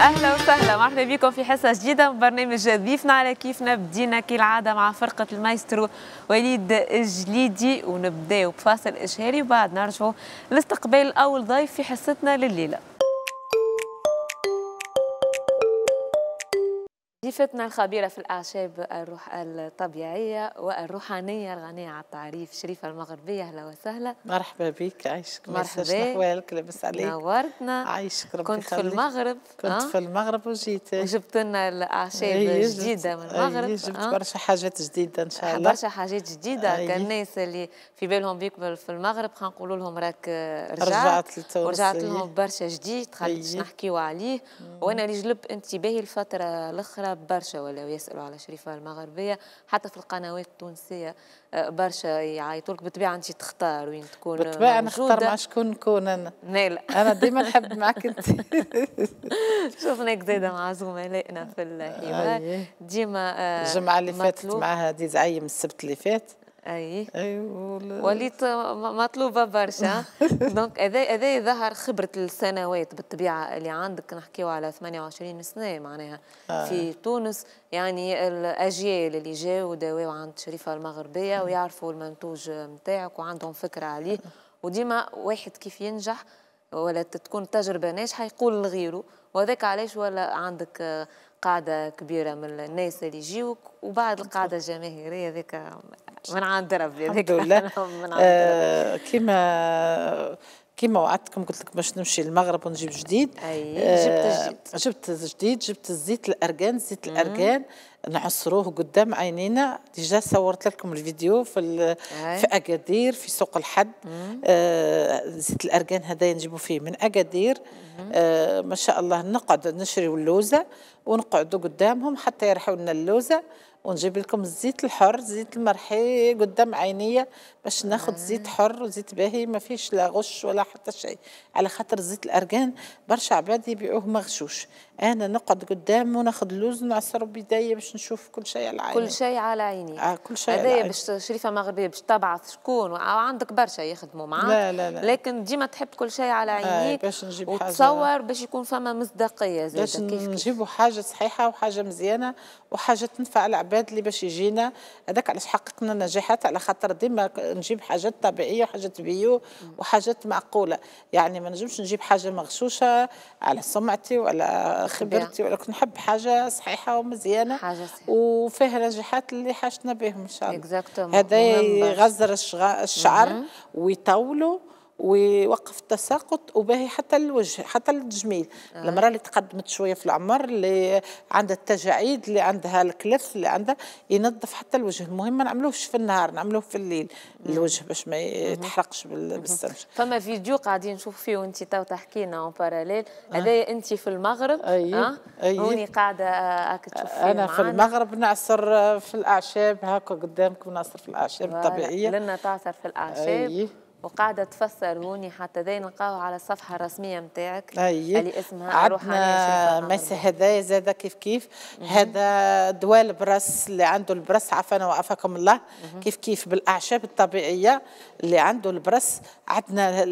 اهلا وسهلا، مرحبا بكم في حصه جديده من برنامج ضيفنا على كيفنا. بدينا كالعاده مع فرقه المايسترو وليد الجليدي، ونبداو بفاصل اشهاري وبعد نرجعوا لاستقبال اول ضيف في حصتنا لليله. ضيفتنا الخبيرة في الأعشاب الطبيعية والروحانية الغنية على التعريف شريفة المغربية، أهلا وسهلا. مرحبا بك، عايشك. مرحبا، شنحوالك، لاباس عليك؟ نورتنا، عايشك، ربي يخليك. كنت في المغرب، كنت في المغرب وجيت وجبت لنا الأعشاب الجديدة من المغرب. جبت برشا حاجات جديدة إن شاء الله، برشا حاجات جديدة. كان الناس اللي في بالهم بيك في المغرب خنقولوا لهم راك رجعت لتونس، ورجعت لهم برشا جديد خليت نحكيو عليه. وأنا اللي جلب انتباهي الفترة الأخرى برشا ولاو يسألوا على شريفة المغربية، حتى في القنوات التونسية برشا يعيطوا لك. بالطبيعة أنت تختار وين تكون موجودة. بالطبيعة نختار مع شكون نكون أنا. نايلة. أنا ديما نحب معك أنت. شفناك زايدة مع زملائنا في الحوار ديما. الجمعة اللي فاتت معها دي زعيم، السبت اللي فات. أي وليت مطلوبة برشا. دونك هذا ظهر خبرة السنوات بالطبيعة اللي عندك. نحكيو على 28 سنة معناها في تونس، يعني الأجيال اللي جاوا داوا عند شريفة المغربية ويعرفوا المنتوج نتاعك وعندهم فكرة عليه. وديما واحد كيف ينجح ولا تكون تجربة ناجحة يقول لغيره، وهذاك علاش ولا عندك قاعدة كبيرة من الناس اللي يجيوك. وبعد القاعدة الجماهيرية هذيك من عند ربي، الحمد لله. كيما وعدتكم قلت لك باش نمشي للمغرب ونجيب جديد. جبت الزيت الأرغان. زيت الأرغان نعصروه قدام عينينا. ديجا صورت لكم الفيديو في أكادير في سوق الحد. زيت الأرغان هذا نجيبوا فيه من أكادير. ما شاء الله نقعد نشريو اللوزة ونقعدوا قدامهم حتى يرحوا لنا اللوزة، ونجيب لكم الزيت الحر، زيت المرحي قدام عينيا باش ناخذ زيت حر وزيت باهي ما فيش لا غش ولا حتى شيء. على خاطر الزيت الأرغان برشا عباد يبيعوه مغشوش. أنا نقعد قدامه وناخذ لوز ونعصر بيديا باش نشوف كل شيء على عيني. كل شيء على عيني. كل شيء على عيني. هذايا باش شريفة مغربية باش تبعث شكون وعندك برشا يخدموا معاك. لا لا لا، لكن ديما تحب كل شيء على عينيك. باش نجيب حاجة وتصور باش يكون فما مصداقية زايدة. باش نجيبوا حاجة صحيحة وحاجة مزيانة وحاجة تنفع العباد اللي باش يجينا. هذاك علاش حققنا نجاحات، على خاطر ديما نجيب حاجات طبيعية وحاجات بيو وحاجات معقولة. يعني ما نجمش نجيب حاجة مغشوشة على سمعتي ولا خبرتي، ولكن نحب حاجه صحيحه ومزيانه وفيها نجاحات اللي حاجتنا بهم ان شاء الله. هذا يغزر الشعر ويطوله ويوقف التساقط وباهي حتى الوجه حتى الجميل. المراه اللي تقدمت شويه في العمر، اللي عندها التجاعيد، اللي عندها الكلف، اللي عندها ينظف حتى الوجه. المهم ما نعملوهش في النهار، نعملوه في الليل الوجه باش ما يتحرقش بالثلج. فما فيديو قاعدين نشوف فيه وانت تو تحكينا اون باراليل. هذايا انت في المغرب. هوني قاعده هاك تشوف فيه. انا في المغرب نعصر في الاعشاب هاكا قدامكم، نعصر في الاعشاب الطبيعيه. لنا تعصر في الاعشاب. وقاعدة تفسر هوني حتى ذي نلقاوها على الصفحة الرسمية نتاعك اللي اسمها الروحانية. مس هذايا زاد كيف كيف. هذا دوال برص، اللي عنده البرص عافانا وعافاكم الله. كيف كيف بالأعشاب الطبيعية اللي عنده البرص. عندنا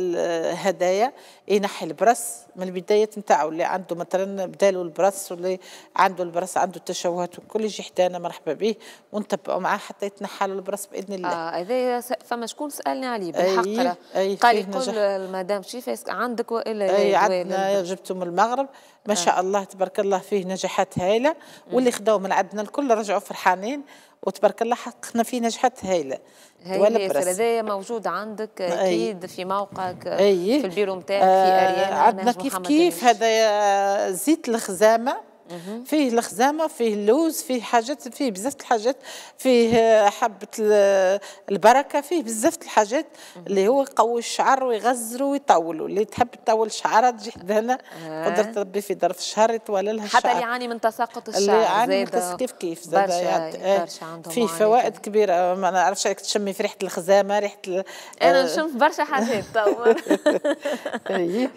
هدايا ينحي البرص من البداية نتاعو. اللي عنده مثلا بدالو البرص، واللي عنده البرص عنده التشوهات وكل يجي حدانا مرحبا به ونتبعوا معاه حتى يتنحى له البرص بإذن الله. هذايا فما شكون سألني عليه بالحق. قال لي كل المدام شريفة عندك والا؟ اي عندنا، جبته من المغرب ما شاء الله تبارك الله فيه نجاحات هايله. واللي خداو من عندنا الكل رجعوا فرحانين وتبارك الله حققنا فيه نجاحات هايله. هذايا موجود عندك اكيد في موقعك في البيرو نتاعك في اريانا. عندنا كيف كيف هذايا زيت الخزامه. فيه الخزامه، فيه اللوز، فيه حاجات، فيه بزاف الحاجات، فيه حبه البركه، فيه بزاف الحاجات اللي هو يقوي الشعر ويغزره ويطوله. اللي تحب تطول شعرها تجي حدانا قدرت ربي في ظرف شهر يطول لها الشعر. حتى اللي يعاني من تساقط الشعر اللي يعاني من كيف كيف زاد فيه فوائد كبيره. ما نعرفش راك تشمي في ريحه الخزامه، ريحه انا نشم في برشا حاجات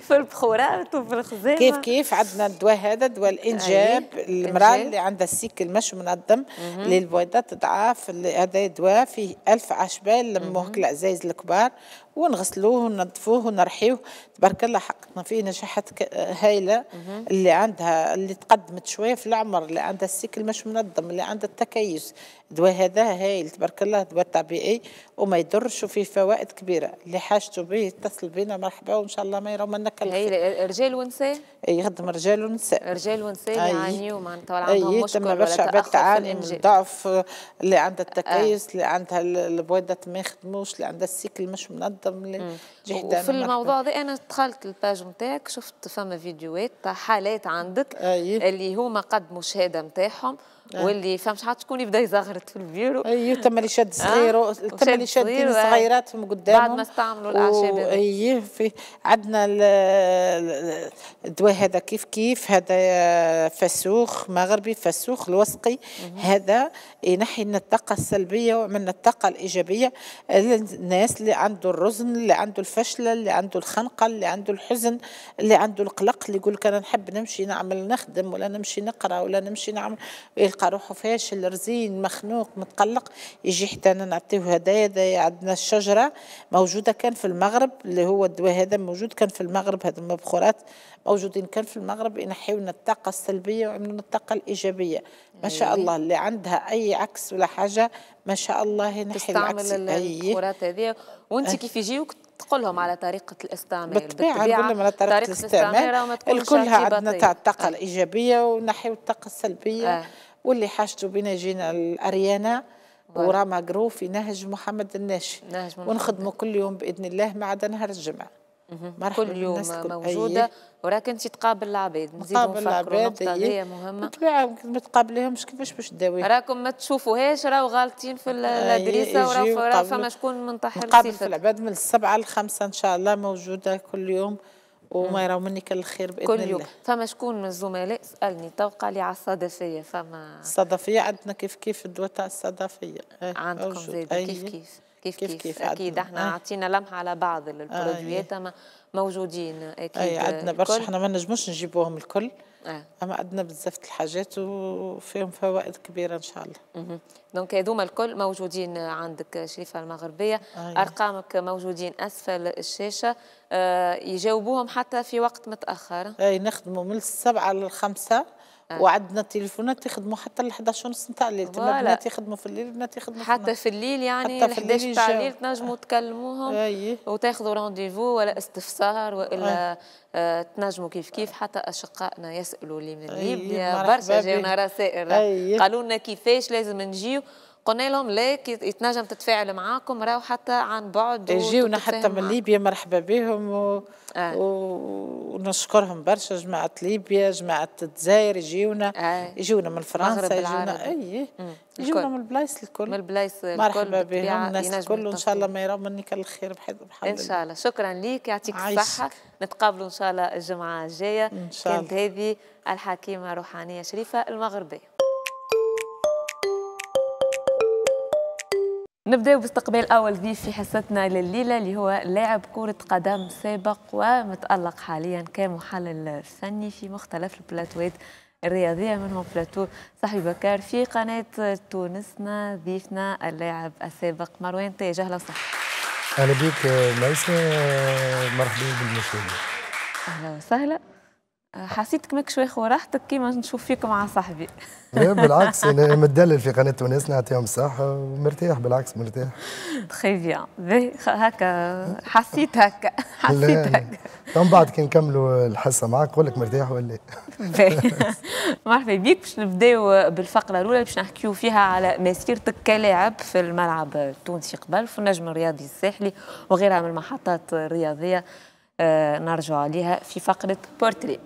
في البخورات وفي الخزامه. كيف كيف عندنا الدواء هذا دواء الانجاب. المرأة اللي عندها السيكل مش منظم، اللي البويضات تضعف، هذا دواء فيه 1000 عشبة لموه العزايز الكبار ونغسلوه وننظفوه ونرحيه. تبارك الله حققنا فيه نجاحات هايله اللي عندها اللي تقدمت شويه في العمر، اللي عندها السيكل مش منظم، اللي عندها التكيس. الدواء هذا هايل تبارك الله، دواء طبيعي وما يضرش وفيه فوائد كبيره. اللي حاجته به يتصل بينا مرحبا، وان شاء الله ما يروا منا كلام. هايل رجال ونساء، يخدم رجال ونساء، رجال ونساء يعانيوا معناتها ولا عندهم مشكل ولا تاخر تعاني من الضعف. اللي عندها التكيس، اللي عندها البويضات ما يخدموش، اللي عندها السيكل مش منظم. وفي الموضوع ده انا دخلت الباج نتاعك، شفت فما فيديوهات حالات عندك اللي هما قدموا شهاده نتاعهم واللي فمش عاد شكون يبدا يزغرت في البيرو. ايوه تم اللي شد صغيره، تم اللي شد صغيرات من قدامهم بعد ما استعملوا الاعشاب. ايوه في عندنا الدواء هذا كيف كيف، هذا فسوخ مغربي، فسوخ الوسقي هذا ينحي من الطاقه السلبيه ومن الطاقه الايجابيه للناس اللي عنده الرزن، اللي عنده الفشل، اللي عنده الخنقه، اللي عنده الحزن، اللي عنده القلق، اللي يقول لك انا نحب نمشي نعمل نخدم ولا نمشي نقرا ولا نمشي نعمل، يلقى روحه فاشل رزين مخنوق متقلق. يجي حتى انا نعطيه هدايا. عندنا الشجره موجوده كان في المغرب، اللي هو الدواء هذا موجود كان في المغرب، هذا المبخورات موجودين كان في المغرب، ينحيوا لنا الطاقه السلبيه ويعملوا لنا الطاقه الايجابيه. ما شاء الله اللي عندها اي عكس ولا حاجه ما شاء الله ينحي العكس. تستعمل المبخورات هذه وانت كيف يجيوك تقول لهم على طريقه الاستعمال؟ بالطبيعه نقول لهم على طريقه الاستعمال كلها. عندنا تاع الطاقه الايجابيه ونحيوا الطاقه السلبيه. واللي حاجته بنا جينا الأريانة وراما جرو في نهج محمد الناشي، ونخدموا كل يوم بإذن الله ما عدا نهار الجمعة. كل يوم موجودة وراك انت تقابل العباد، نزيدو نفكروا النقطة هذه مهمة. بالطبيعة ما تقابليهمش كيفاش باش تداويهم؟ راكم ما تشوفوهاش، راهو غالطين في الادريسة، وراه فما شكون منتحل. نقابل في العباد من 7 ل 5 إن شاء الله، موجودة كل يوم وما يراو مني كل الخير باذن الله. كل يوم فما شكون من الزملاء سالني توقع لي على الصدفيه، فما الصدفيه عندنا كيف كيف الدواء تاع الصدفيه عندكم زاد كيف كيف كيف كيف, كيف اكيد احنا عطينا لمحه على بعض البرودويات اما موجودين اكيد. اي عندنا برشا، احنا ما نجموش نجيبوهم الكل اما عندنا بزاف الحاجات وفيهم فوائد كبيره ان شاء الله. دونك هذوما الكل موجودين عندك شريفه المغربيه. ارقامك موجودين اسفل الشاشه، يجاوبوهم حتى في وقت متاخر. اي نخدموا من 7 ل 5 وعندنا تليفونات يخدموا حتى ل 11:30 تاع الليل. البنات يخدموا في الليل، البنات يخدموا حتى في الليل، يعني 11 تاع الليل تنجموا تكلموهم وتاخذوا رونديفو ولا استفسار والا تنجموا كيف كيف. حتى اشقائنا يسالوا لي من ليبيا برشا، جاونا رسائل قالوا لنا كيفاش لازم نجيو. قلنا لهم لا يتنجم تتفاعل معاكم، راهو حتى عن بعد يجيونا حتى من ليبيا. مرحبا بهم ونشكرهم برشا، جماعة ليبيا، جماعة الجزائر يجيونا، يجيونا من فرنسا، يجيونا يجيونا من البلايص الكل، من البلايص الكل. مرحبا بهم الناس الكل وان شاء الله ما يراو مني كل الخير بحال ان شاء الله. شكرا ليك، يعطيك الصحة، نتقابلوا ان شاء الله الجمعة الجاية ان شاء الله. كانت هذه الحكيمة روحانية شريفة المغربية. نبداو باستقبال اول ضيف في حصتنا لليله اللي هو لاعب كره قدم سابق ومتالق حاليا كمحلل فني في مختلف البلاتوات الرياضيه، منهم بلاتو صحبي بكار في قناه تونسنا. ضيفنا اللاعب السابق مروان تاج، اهلا وسهلا. اهلا بك ميساء، مرحبا بالمشاهدين. اهلا وسهلا. حسيتك ماكش واخو راحتك كيما نشوف فيك مع صاحبي. لا بالعكس، انا متدلل في قناه تونس، نعطيهم الصحه ومرتاح، بالعكس مرتاح. تخي بيان، هكا حسيت، هكا حسيت هكا. من بعد كي نكملوا الحصه معاك نقول لك مرتاح ولا لا. مرحبا بيك. باش نبداو بالفقره الاولى باش نحكيو فيها على مسيرتك كلاعب في الملعب التونسي قبل، في النجم الرياضي الساحلي وغيرها من المحطات الرياضيه، نرجع عليها في فقره بورتري.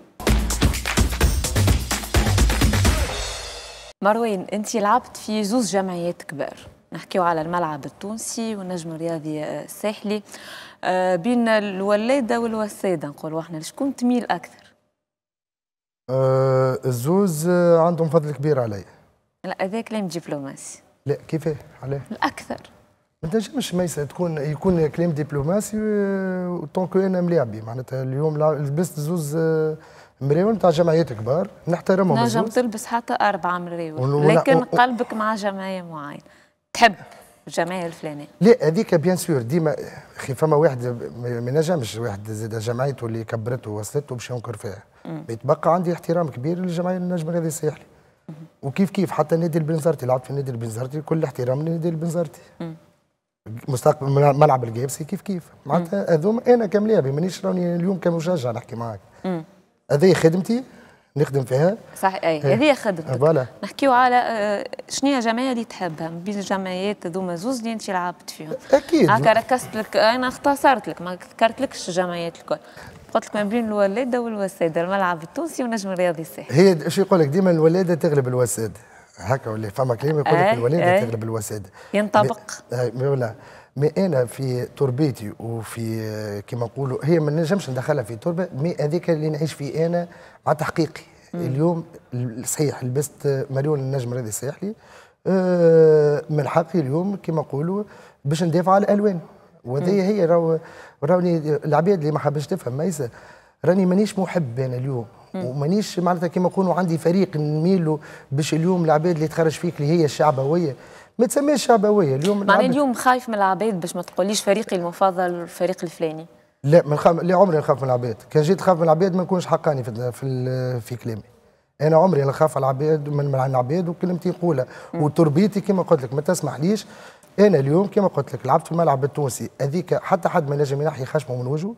مروان انت لعبت في 2 جمعيات كبار، نحكيو على الملعب التونسي والنجم الرياضي الساحلي. بين الولاده والوساده نقولوا احنا، شكون تميل اكثر؟ الزوز عندهم فضل كبير عليا. لا هذا كلام دبلوماسي. لا كيفاه علاه؟ الاكثر ما تنجمش ميسا تكون يكون كلام دبلوماسي وطونكو انا ملاعب بيه، معناتها اليوم لبست 2 مراون تاع جمعيات كبار نحترمهم. نجم تلبس حتى 4 مراون، لكن قلبك مع جمعيه معينه تحب الجمعيه الفلانيه؟ لا هذيك بيان سور ديما اخي فما واحد ما نجمش واحد زاد جمعيه اللي كبرته ووصلته باش ينكر فيها. يتبقى عندي احترام كبير للجمعيه النجم الرياضي الساحلي. وكيف كيف حتى نادي البنزرتي، لعبت في نادي البنزرتي كل احترام لنادي البنزرتي. مستقبل ملعب الجابسي كيف كيف معناتها هذوما انا كملاعب مانيش راني اليوم كمشجع نحكي معاك. هذه خدمتي نخدم فيها صح. اي هذه خدمتك. نحكيو على شنو هي الجمعيه اللي تحبها من بين الجمعيات هذوما زوز اللي انت لعبت فيهم؟ اكيد هكا ركزت لك، انا اختصرت لك ما ذكرتلكش الجمعيات الكل، قلت لك ما بين الولاده والوساده، الملعب التونسي والنجم الرياضي الساحلي. هي شو يقول لك ديما الولاده تغلب الوساده هكا ولا فما كلمه يقول لك الولاده تغلب الوساده ينطبق. ولا ما انا في تربيتي وفي كما نقولوا هي ما نجمش ندخلها في تربه مي هذيك اللي نعيش فيه انا مع تحقيقي. اليوم صحيح لبست مليون النجم الرياضي الساحلي، من حقي اليوم كما نقولوا باش ندافع على الالوان. وهذه هي راني العباد اللي ما حبش تفهم ميسا راني مانيش محب انا اليوم ومانيش معناتها كما نقولوا عندي فريق نميلو باش اليوم العباد اللي تخرج فيك اللي هي الشعبويه ما تسميش شعبويه اليوم. معناها اليوم خايف من العباد باش ما تقوليش فريقي المفضل الفريق الفلاني؟ لا لا عمري نخاف من العباد، كان جيت نخاف من العباد ما نكونش حقاني في كلامي. انا عمري نخاف على العباد من العباد وكلمتي نقولها وتربيتي كما قلت لك ما تسمحليش. انا اليوم كما قلت لك لعبت في الملعب التونسي هذيك حتى حد ما نجم ينحي خشمه من وجهه،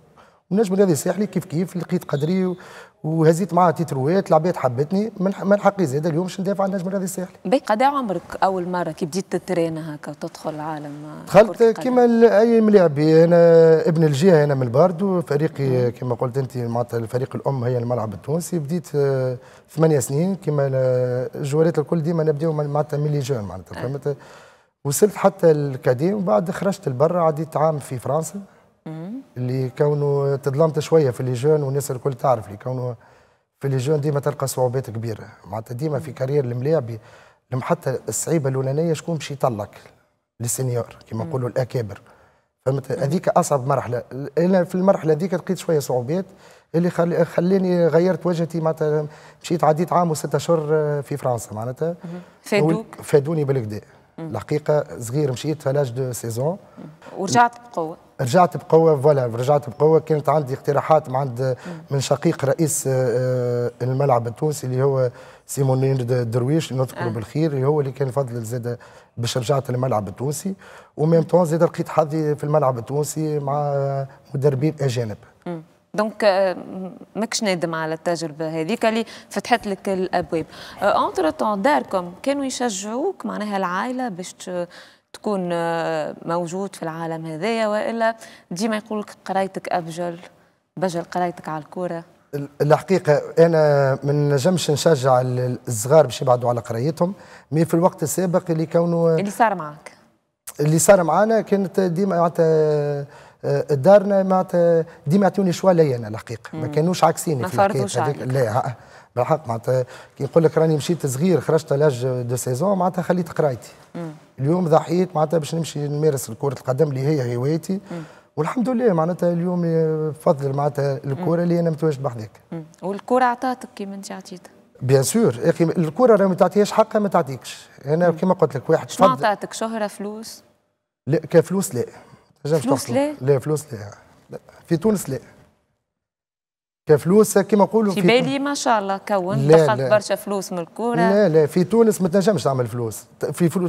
والنجم الرياضي الساحلي كيف كيف لقيت قدري وهزيت معاه تيتروات، العباد حبتني من حقي زاد اليوم باش ندافع على النجم الرياضي الساحلي. باهي قدا عمرك اول مره كي بديت تترين هكا وتدخل عالم؟ دخلت كيما اي ملاعب، انا ابن الجهه انا من الباردو، فريقي كما قلت انت معناتها الفريق الام هي الملعب التونسي، بديت 8 سنين كيما الجوالات الكل ديما نبداو معناتها ملي جون معناتها فهمت، وصلت حتى الكادي وبعد خرجت لبرا عديت عام في فرنسا اللي كونه تظلمت شويه في الليجون والناس الكل تعرف اللي كونه في الليجون ديما تلقى صعوبات كبيره معناتها ديما في كارير الملاعب حتى الصعيبه الاولانيه شكون باش يطلق للسينيور كما نقولوا الاكابر فهمت، هذيك اصعب مرحله. انا في المرحله هذيك لقيت شويه صعوبات اللي خليني غيرت وجهتي معناتها مشيت عديت عام و6 أشهر في فرنسا معناتها فادوني بالكدا الحقيقه. صغير مشيت في لاج دو سيزون ورجعت بقوه، رجعت بقوه فوالا رجعت بقوه. كانت عندي اقتراحات من شقيق رئيس الملعب التونسي اللي هو سيمون درويش نذكره بالخير، اللي هو اللي كان فضل زاد باش رجعت للملعب التونسي، وميم طون زاد لقيت حظي في الملعب التونسي مع مدربين اجانب. دونك ماكش نادم على التجربه هذيك اللي فتحت لك الابواب. اونتر طون داركم كانوا يشجعوك معناها العائله باش تكون موجود في العالم هذايا، والا ديما يقول لك قرايتك ابجل بجل قرايتك على الكوره؟ الحقيقه انا ما نجمش نشجع الصغار باش يبعدوا على قرايتهم، مي في الوقت السابق اللي كانوا اللي صار معاك اللي صار معانا كانت ديما معناتها دارنا معناتها ديما يعطوني شوا ليا انا الحقيقه، ما كانوش عاكسيني في الحكايه هذيك لا بالحق معناتها كي نقول لك راني مشيت صغير خرجت لاج دو سيزون معناتها خليت قرايتي. اليوم ضحيت معناتها باش نمشي نمارس كرة القدم اللي هي هوايتي والحمد لله معناتها اليوم بفضل معناتها الكرة اللي انا متواجد بحذاك. والكرة عطاتك كيما انت عطيتها؟ بيان سور اخي الكرة راه ما تعطيهاش حقها ما تعطيكش، انا كما قلت لك واحد شنو عطاتك شهرة فلوس؟ لا كفلوس لا فلوس لا؟ لا فلوس لا في تونس لا كفلوس كما نقولوا في بالي ما شاء الله كون دخلت برشا فلوس من الكوره. لا لا في تونس ما تنجمش تعمل فلوس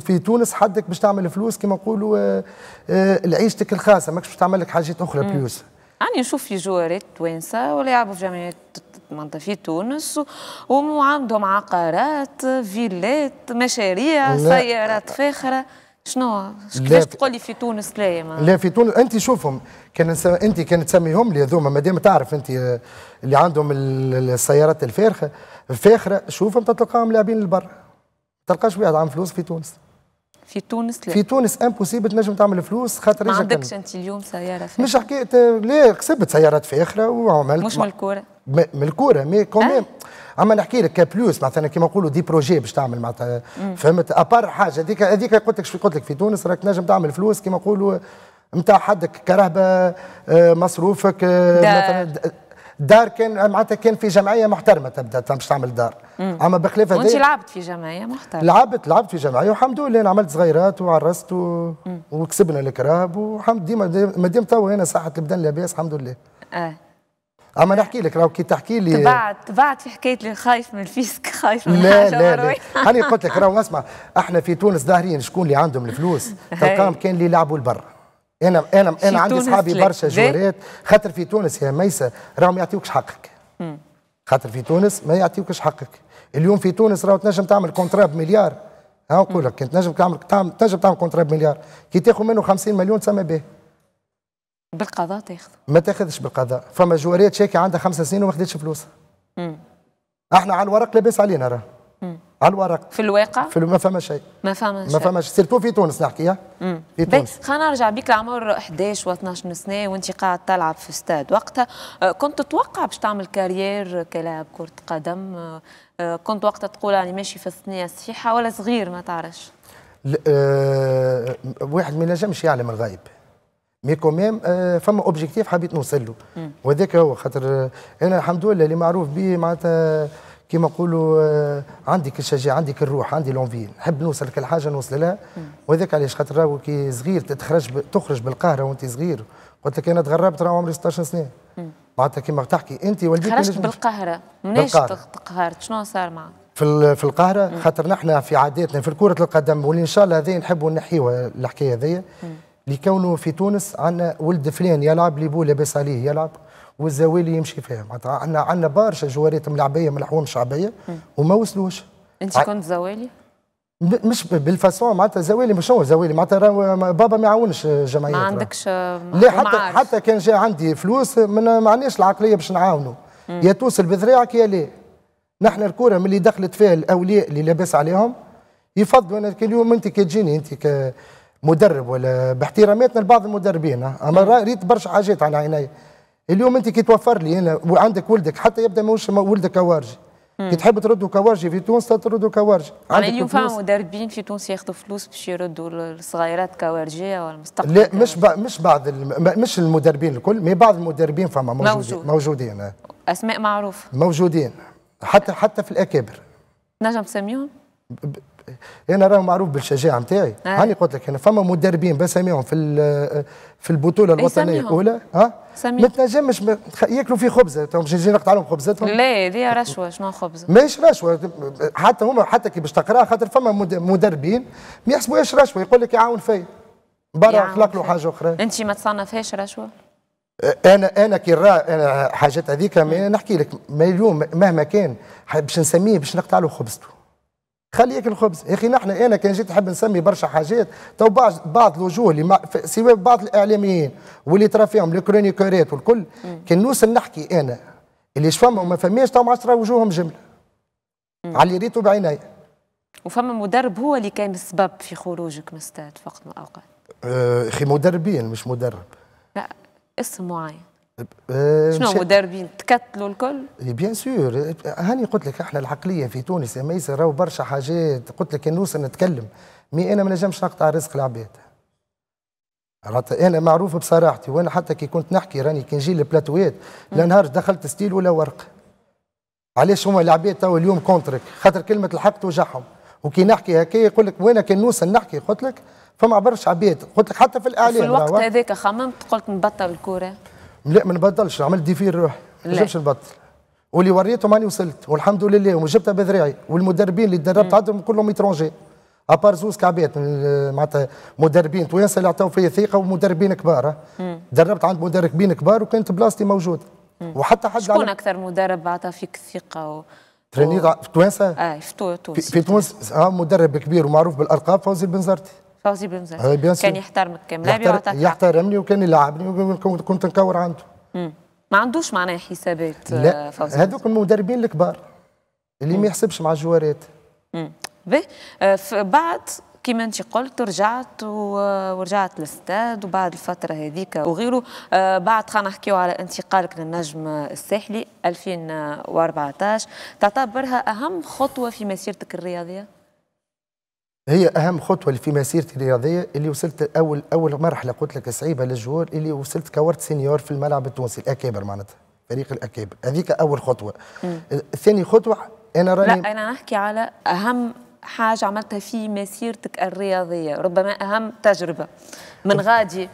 في تونس حدك باش تعمل فلوس كما نقولوا لعيشتك الخاصه ماكش باش تعمل لك حاجات اخرى بلوس. راني نشوف في جوارات توانسه ولعبوا في جمعيات معناتها في تونس وعندهم عقارات فيلات مشاريع سيارات فاخره، شنو كيفاش تقول لي في تونس لا؟ لا في تونس انت شوفهم كان انت كانت تسميهم لي هذوما مادام تعرف انت اللي عندهم السيارات الفارخه الفاخره شوفهم تلقاهم لاعبين لبرا، ما تلقاش واحد عام فلوس في تونس. في تونس لا في تونس امبوسيبل تنجم تعمل فلوس خاطر ما عندكش انت اليوم سياره فاخره مش حكايه لا كسبت سيارات فاخره وعملت مش من الكوره من الكوره مي كوميم اما نحكي لك كبلوس مثلا كما نقولوا دي بروجي باش تعمل معناتها فهمت ابار حاجه هذيك قلت لك في تونس راك نجم تعمل فلوس كما نقولوا نتاع حدك كرهبه مصروفك مثلا دار كان معناتها كان في جمعيه محترمه تبدا باش تعمل دار. اما بخلاف هذا وانت لعبت في جمعيه محترمه. لعبت في جمعيه والحمد لله انا عملت صغيرات وعرست وكسبنا الكراب والحمد ديما مادام توا هنا صحه البدن لاباس الحمد لله. اه اما نحكي لك راهو كي تحكي لي تبعت في حكايه اللي خايف من الفيسك خايف من لا لا لا هاني قلت لك راهو اسمع احنا في تونس ظاهرين شكون اللي عندهم الفلوس تلقاهم كان اللي يلعبوا البر. انا عندي اصحابي برشا جوارات خاطر في تونس يا ميسة راهو ما يعطيوكش حقك. خاطر في تونس ما يعطيوكش حقك. اليوم في تونس راهو تنجم تعمل كونترا بمليار. ها نقول لك تنجم تعمل كونترا بمليار كي تاخذ منه 50 مليون تسمى به. بالقضاء تاخذ؟ ما تاخذش بالقضاء، فما جوارات شاكي عندها 5 سنين وما خدتش فلوسها. احنا على الورق لاباس علينا راه. على الورق. في الواقع؟ ما فما شيء. ما فماش سيرتو في تونس نحكي. في تونس. خلينا نرجع بيك لعمر 11 و 12 سنة وأنت قاعد تلعب في استاد، وقتها كنت تتوقع باش تعمل كارير كلاعب كرة قدم؟ كنت وقتها تقول راني ماشي في الثنية الصحيحة ولا صغير ما تعرفش؟ واحد ما ينجمش يعلم الغايب. مي كوميم فما اوبجيكتيف حبيت نوصل له وهذاك هو خاطر انا الحمد لله اللي معروف به معناتها كيما نقولوا عندي الشجاعه عندي الروح عندي لونفي نحب نوصل لك الحاجه نوصل لها وهذاك علاش خاطر راهو كي صغير تخرج بالقاهره وانت صغير قلت لك انا تغربت راهو عمري 16 سنه معناتها كيما تحكي انت والديك خرجت بالقاهره مناش تقهرت شنو صار معك؟ في القاهره خاطر نحن في عاداتنا في كره القدم واللي ان شاء الله هذه نحبوا نحيوها الحكايه هذه اللي كونه في تونس عندنا ولد فلان يلعب لي بو لاباس عليه يلعب والزوالي يمشي فيها معناتها عندنا برشا جوارات ملعبيه من الحوم الشعبيه وما وصلوش. انت كنت زوالي؟ مش بالفاسون معناتها زوالي مش هو زوالي معناتها بابا ما يعاونش الجمعيات ما عندكش لا حتى كان جاء عندي فلوس ما عندناش العقليه باش نعاونه يا توصل بذراعك يا لا. نحن الكره من اللي دخلت فيها الاولياء اللي لاباس عليهم يفضلوا انا اليوم انت كتجيني انت مدرب ولا باحتراماتنا لبعض المدربين اما ريت برشا حاجات على عيني اليوم انت كي توفر لي انا وعندك ولدك حتى يبدا ماهوش ولدك كوارجي كي تحب تردوا كوارجي في تونس تردوا كوارجي عندك اليوم فما مدربين في تونس ياخذوا فلوس باش يردوا الصغيرات كوارجيه ولا المستقبل لا مش المدربين الكل مي بعض المدربين فما موجودين اسماء معروفه موجودين حتى في الاكابر نجم تسميهم انا راهو معروف بالشجاعه نتاعي هاني قلت لك انا فما مدربين بسميهم في البطوله الوطنيه الاولى ها ما تنجمش ياكلوا في خبزه تو مش نجي نقطع لهم خبزتهم لا هذه رشوه شنو خبزه ماهيش رشوه حتى هما حتى كي باش تقراها خاطر فما مدربين ما يحسبوهاش رشوه يقول لك يعاون فيا برا اخلق له حاجه اخرى انت ما تصنفهاش رشوه انا كي نرى انا حاجات هذيك نحكي لك اليوم مهما كان باش نسميه باش نقطع له خبزته خليك الخبز يا اخي نحن انا كان جيت نحب نسمي برشا حاجات تو بعض الوجوه اللي سواء بعض الاعلاميين واللي ترى فيهم الكرونيكورات والكل كان نوصل نحكي انا اللي فما وما فماش تو ما عادش ترى وجوههم جمله على اللي ريته بعيني وفما مدرب هو اللي كان السبب في خروجك من استاد في وقت من الاوقات اخي مدربين مش مدرب لا اسم معين شنو مدربين تكتلوا الكل؟ بيان سور هاني قلت لك احنا العقليه في تونس يا ميسر راهو برشا حاجات قلت لك نوصل نتكلم مي انا ما نجمش نقطع رزق العباد. انا معروف بصراحتي وانا حتى كي كنت نحكي راني كي نجي للبلاتوات لا نهار دخلت ستيل ولا ورق. علاش هما العباد توا اليوم كونترك خاطر كلمه الحق توجعهم وكي نحكي هكا يقول لك وانا كان نوصل نحكي قلت لك فما برشا عباد قلت لك حتى في الاعلام في الوقت هذاك خممت قلت نبطل الكوره لا ما نبطلش عملت ديفير روحي ما نجمش نبطل واللي وريته ماني وصلت والحمد لله وجبتها بذراعي والمدربين اللي تدربت عندهم كلهم اترونجي ابار زوز كعبات معناتها مدربين توانسه اللي عطاو فيا ثقه ومدربين كبار دربت عند مدربين كبار وكانت بلاصتي موجوده وحتى حد شكون اكثر مدرب عطى فيك الثقه ترينيت في توانسه؟ في تونس مدرب كبير ومعروف بالارقام فوزي البنزرتي كان يحترمك كامل يحترمني وكان يلعبني وكنت نكور عنده ما عندوش معناه حسابات لا هذوك المدربين الكبار اللي ما يحسبش مع الجوارات بعد كما انت قلت رجعت ورجعت للاستاد وبعد الفتره هذيك وغيره بعد خلينا نحكيو على انتقالك للنجم الساحلي 2014 تعتبرها اهم خطوه في مسيرتك الرياضيه؟ هي أهم خطوة اللي في مسيرتي الرياضية اللي وصلت أول مرحلة قلت لك صعيبة للجوار اللي وصلت كورت سينيور في الملعب التونسي الأكابر معناتها فريق الاكابر. هذيك اول خطوه. ثاني خطوه انا راني لا انا نحكي على اهم حاجه عملتها في مسيرتك الرياضيه، ربما اهم تجربه من غادي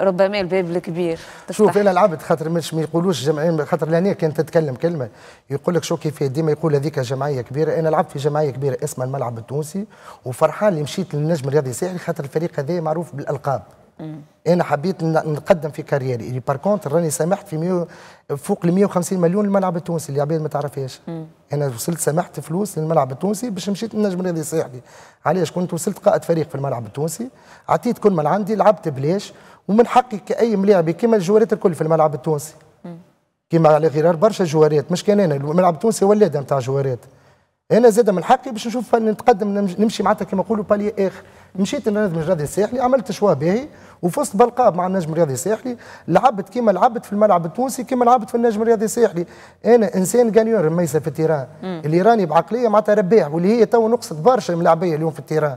ربما الباب الكبير. شوف انا لعبت خاطر مش ما يقولوش جمعيه، خاطر لانيه كانت تتكلم كلمه يقول لك شو كيفاه، ديما يقول هذيك جمعيه كبيره. انا لعبت في جمعيه كبيره اسمها الملعب التونسي، وفرحان اللي مشيت للنجم الرياضي الساحلي خاطر الفريق هذا معروف بالالقاب. انا حبيت نقدم في كاريري اللي باركونت راني سامحت في فوق ال 150 مليون الملعب التونسي اللي عباد ما تعرفهاش. انا وصلت سامحت فلوس للملعب التونسي باش مشيت للنجم الرياضي الساحلي. علاش؟ كنت وصلت قائد فريق في الملعب التونسي، عطيت كل ما عندي، لعبت بلاش، ومن حقي كاي ملاعبي كما الجوارات الكل في الملعب التونسي. كما على غرار برشا جوارات، مش كان انا الملعب التونسي ولاده نتاع جوارات. انا زاد من حقي باش نشوف نتقدم نمشي معناتها كما نقولوا بالي اخر. مشيت للنجم الرياضي الساحلي، عملت شوا باهي وفزت بالقاب مع النجم الرياضي الساحلي، لعبت كيما لعبت في الملعب التونسي كيما لعبت في النجم الرياضي الساحلي. انا انسان غانيور رميسه في التيران، اللي راني بعقليه معناتها رباح، واللي هي تو نقصد برشا من لعبيه اليوم في التيران.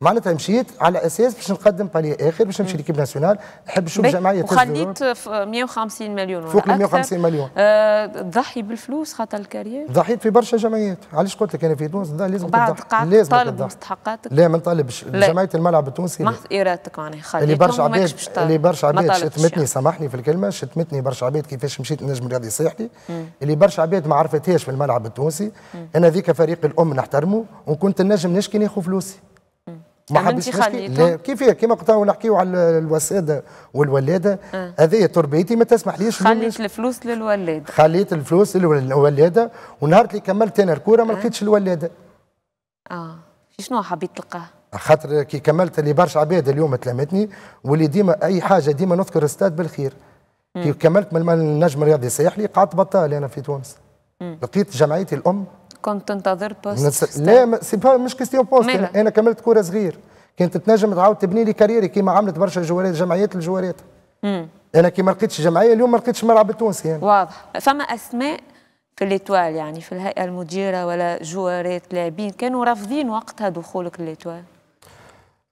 معناتها مشيت على اساس باش نقدم بالي اخر باش نمشي ليكيب ناسيونال. نحب نشوف جمعيه تونس وخليت 150 مليون ولا فوق 150 مليون. تضحي بالفلوس خاطر الكارير. ضحيت في برشا جمعيات، علاش قلت لك انا في تونس لازم تضحي. لازم طالب مستحقاتك. لا ما نطالبش، جمعيه الملعب التونسي محض ارادتك معناها خليت. اللي برشا عباد شتمتني، سامحني في الكلمه، شتمتني برشا عباد كيفاش مشيت النجم الرياضي الساحلي، اللي برشا عباد ما عرفتهاش في الملعب التونسي. انا ذيك فريق الام نحترمه، وكنت النجم نشكي ناخذ فلوسي. ما حبيتش نشكي كيفاه كيما قلتوا نحكيو على الوساده والولاده. هذه تربيتي ما تسمحليش. خليت الفلوس للولاده، خليت الفلوس للولاده، ونهار اللي كملت انا الكوره ما لقيتش الولاده. شنو حبيت تلقاه؟ خاطر كي كملت اللي برشا عباد اليوم تلمتني، واللي ديما اي حاجه ديما نذكر استاد بالخير. كي كملت من النجم الرياضي الساحلي قعدت بطال انا في تونس. لقيت جمعيتي الام. كنت تنتظر بوست؟ لا سي با مش كيستيون بوست. انا كملت كوره صغير، كانت تنجم تعاود تبني لي كاريري كيما عملت برشا جوارات جمعيات الجوارات. انا كي ما لقيتش جمعيه اليوم ما لقيتش ملعب التونسي يعني. واضح. فما اسماء في ليتوال يعني في الهيئه المديره ولا جوارات لاعبين كانوا رافضين وقتها دخولك لليتوال؟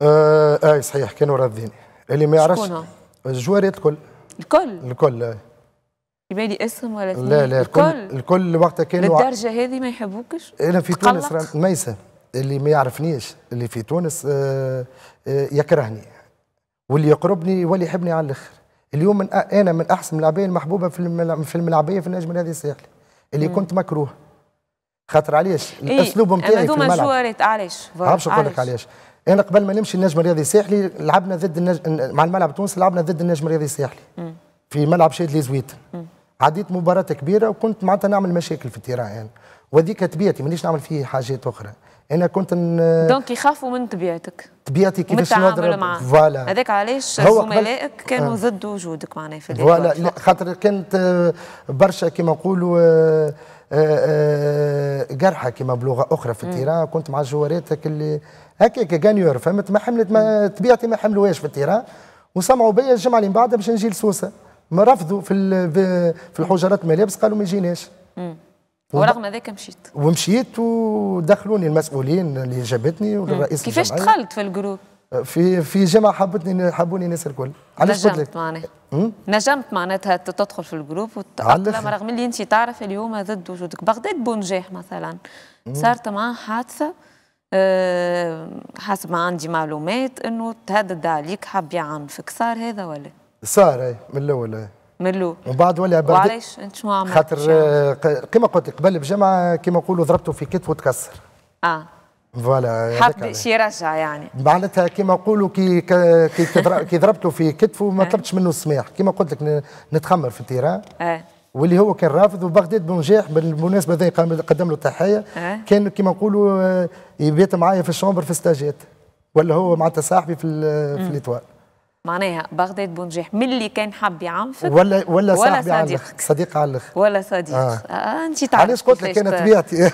اي صحيح كانوا رافضين. اللي ما يعرفش الجوارات الكل. الكل يبالي اسم ولا اثنين؟ لا الكل وقتها كانوا للدرجه هذه ما يحبوكش؟ انا في تونس ميسه اللي ما يعرفنيش اللي في تونس يكرهني، واللي يقربني واللي يحبني على الاخر. اليوم انا من احسن اللاعبين المحبوبه في الملعبيه في النجم الرياضي الساحلي، اللي كنت مكروه خاطر علاش؟ الاسلوب نتاعي في الملعب. هذوما جوارات علاش؟ عرفش نقول لك علاش. انا قبل ما نمشي للنجم الرياضي الساحلي لعبنا ضد مع الملعب تونس، لعبنا ضد النجم الرياضي الساحلي في ملعب شاد لي زويت. عديت مباراة كبيرة وكنت معناتها نعمل مشاكل في التيران يعني. وهذيك طبيعتي مانيش نعمل فيه حاجات أخرى. أنا كنت دونك يخافوا من طبيعتك. طبيعتي كيفاش نضرب معاه. فوالا هذاك علاش زملائك كانوا ضد وجودك معناها في التيران. فوالا خاطر كانت برشا كما نقولوا جرحى كما بلغة أخرى في التيران. كنت مع الجوارات اللي هكاك غانيور فهمت. ما حملت طبيعتي ما حملوهاش في التيران، وسمعوا بيا الجمعة اللي من بعدها باش نجي لسوسة. ما رفضوا في الحجرات الملابس، قالوا ما يجيناش. ورغم هذاك مشيت. ومشيت ودخلوني المسؤولين اللي جابتني والرئيس. كيفاش دخلت في الجروب؟ في جامعه حبوني الناس الكل. علاش قلت لك؟ نجمت معناتها تدخل في الجروب وتتاقلم رغم اللي انت تعرف اليوم ضد وجودك. بغداد بونجاح مثلا صارت معاه حادثه حسب ما عندي معلومات انه تهدد عليك، حب يعنفك. صار هذا ولا؟ صار اي من الاول. ومن بعد ولا بردت. وعلاش انت شنو عملت؟ خاطر كما قلت لك قبل بجمعه كما نقولوا ضربته في كتفه وتكسر. فوالا حب باش يرجع يعني. معناتها كما نقولوا كي ضربته في كتفه ما طلبتش منه السماح، كما قلت لك نتخمر في التيران. واللي هو كان رافض. وبغداد بنجاح بالمناسبه هذه قدم له تحيه. كان كما نقولوا يبيت معايا في الشومبر في الساجات، ولا هو معناتها صاحبي في ليتوال. معناها بغداد بونجاح ملي كان حب يعنفك ولا صديقك؟ صديق على الاخر. ولا صديق. انت تعرف علاش قلت لك انا طبيعتي.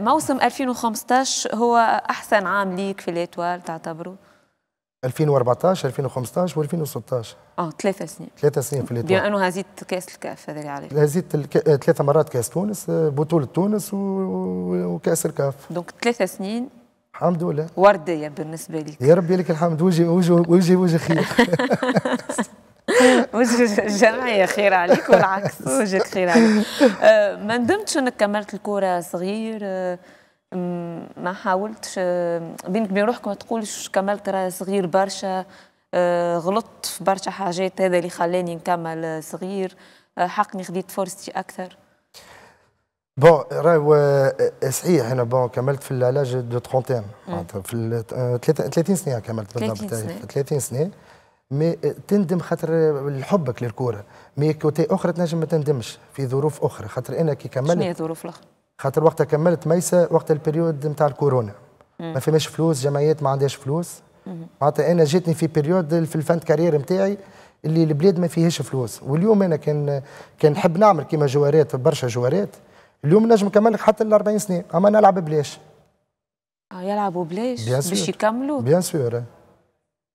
موسم 2015 هو احسن عام ليك في ليتوال تعتبره؟ 2014 2015 و2016. 3 سنين. 3 سنين في الاتوال. بما انه هزيت كاس الكاف هذا اللي عليك. هزيت 3 مرات كاس تونس، بطولة تونس وكاس الكاف. دونك 3 سنين الحمد لله ورديه بالنسبه لك. يا ربي لك الحمد. وجهي خير. وجه الجمعيه خير عليك والعكس وجهك خير عليك. ما ندمتش انك كملت الكوره صغير؟ ما حاولتش بينك وبين روحك ما تقولش كملت راه صغير برشا، غلطت في برشا حاجات هذا اللي خلاني نكمل صغير، حقني خديت فرصتي اكثر؟ بون راهو صحيح انا بون كملت في العلاج دو 30 في 30 سنه كملت بالضبط 30 سنه مي تندم خاطر حبك للكوره، مي كوتي اخرى تنجم ما تندمش في ظروف اخرى خاطر انا كي كملت. شنو هي الظروف الاخرى؟ خاطر وقتها كملت ميسا وقت البريود نتاع الكورونا ما فماش فلوس، جمعيات ما عندهاش فلوس، معناتها انا جاتني في بريود في الفانت كارير نتاعي اللي البلاد ما فيهاش فلوس، واليوم انا كان نحب نعمل كيما جوارات برشا جوارات اليوم نجم نكمل لك حتى ل 40 سنه، اما نلعب بلاش. يلعبوا بلاش باش يكملوا؟ بيان سور.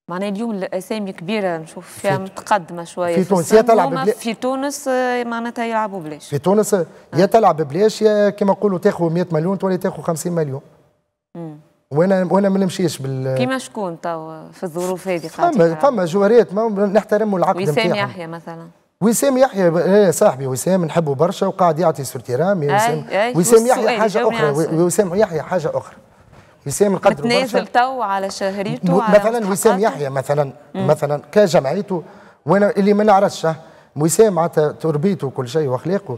معناها اليوم الاسامي كبيره نشوف فيها متقدمه شويه في تونس، يا تلعب بلاش في تونس معناتها يلعبوا بلاش في تونس، يا تلعب بلاش يا كما نقولوا تاخذ 100 مليون تولي تاخذ 50 مليون. وانا ما نمشيش كيما شكون توا في الظروف هذه؟ فما جوارات نحترموا العقد نتاعهم. وسام يحيى مثلا، وسام يحيى صاحبي، وسام نحبه برشا وقاعد يعطي سورتيرام. وسام يحيى حاجه اخرى، وسام يحيى حاجه اخرى، وسام نقدروا برشا متنازل تو على شهريته مثلا. وسام يحيى مثلا كجمعيته، وانا اللي ما نعرفش وسام معناتها تربيته وكل شيء واخلاقه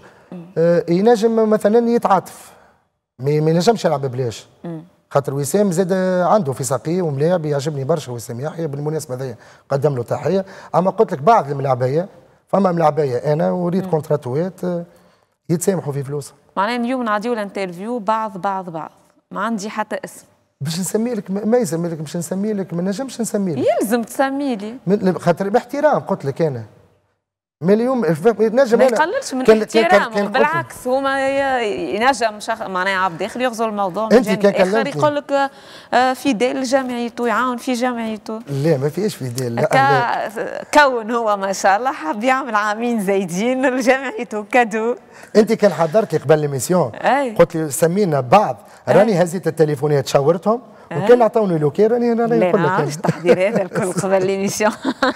ينجم مثلا يتعاطف، ما ينجمش يلعب ببلاش خاطر وسام زاد عنده في ساقيه وملاعب. يعجبني برشا وسام يحيى بالمناسبه هذيا، قدم له تحيه. اما قلت لك بعض الملاعبيه، فما ملاعبيه انا وريت كونتراتوات يتسامحوا في فلوسهم. معناها اليوم نعطيو الانترفيو بعض ما عندي حتى اسم باش نسمي لك، ما يلزم لك باش نسمي لك، ما نجمش نسمي لك، يلزم تسمي لي خاطر باحترام. قلت لك انا من اليوم نجم ما يقللش من احترامه، بالعكس هما ينجم معناها عبد داخل يغزو الموضوع من جانب اخر يقول لك فداء لجمعيته، يعاون في جمعيته. لا ما فيهاش فداء، لا كون هو ما شاء الله حب يعمل عامين زايدين لجمعيته كادو. انت كان حضرتي قبل الميسيون قلت لي سمينا بعض، راني هزيت التليفونات شاورتهم وكان عطاوني لوكي راني هنا نقول لك. لا عندي التحضير هذا الكل قبل ليميسيون.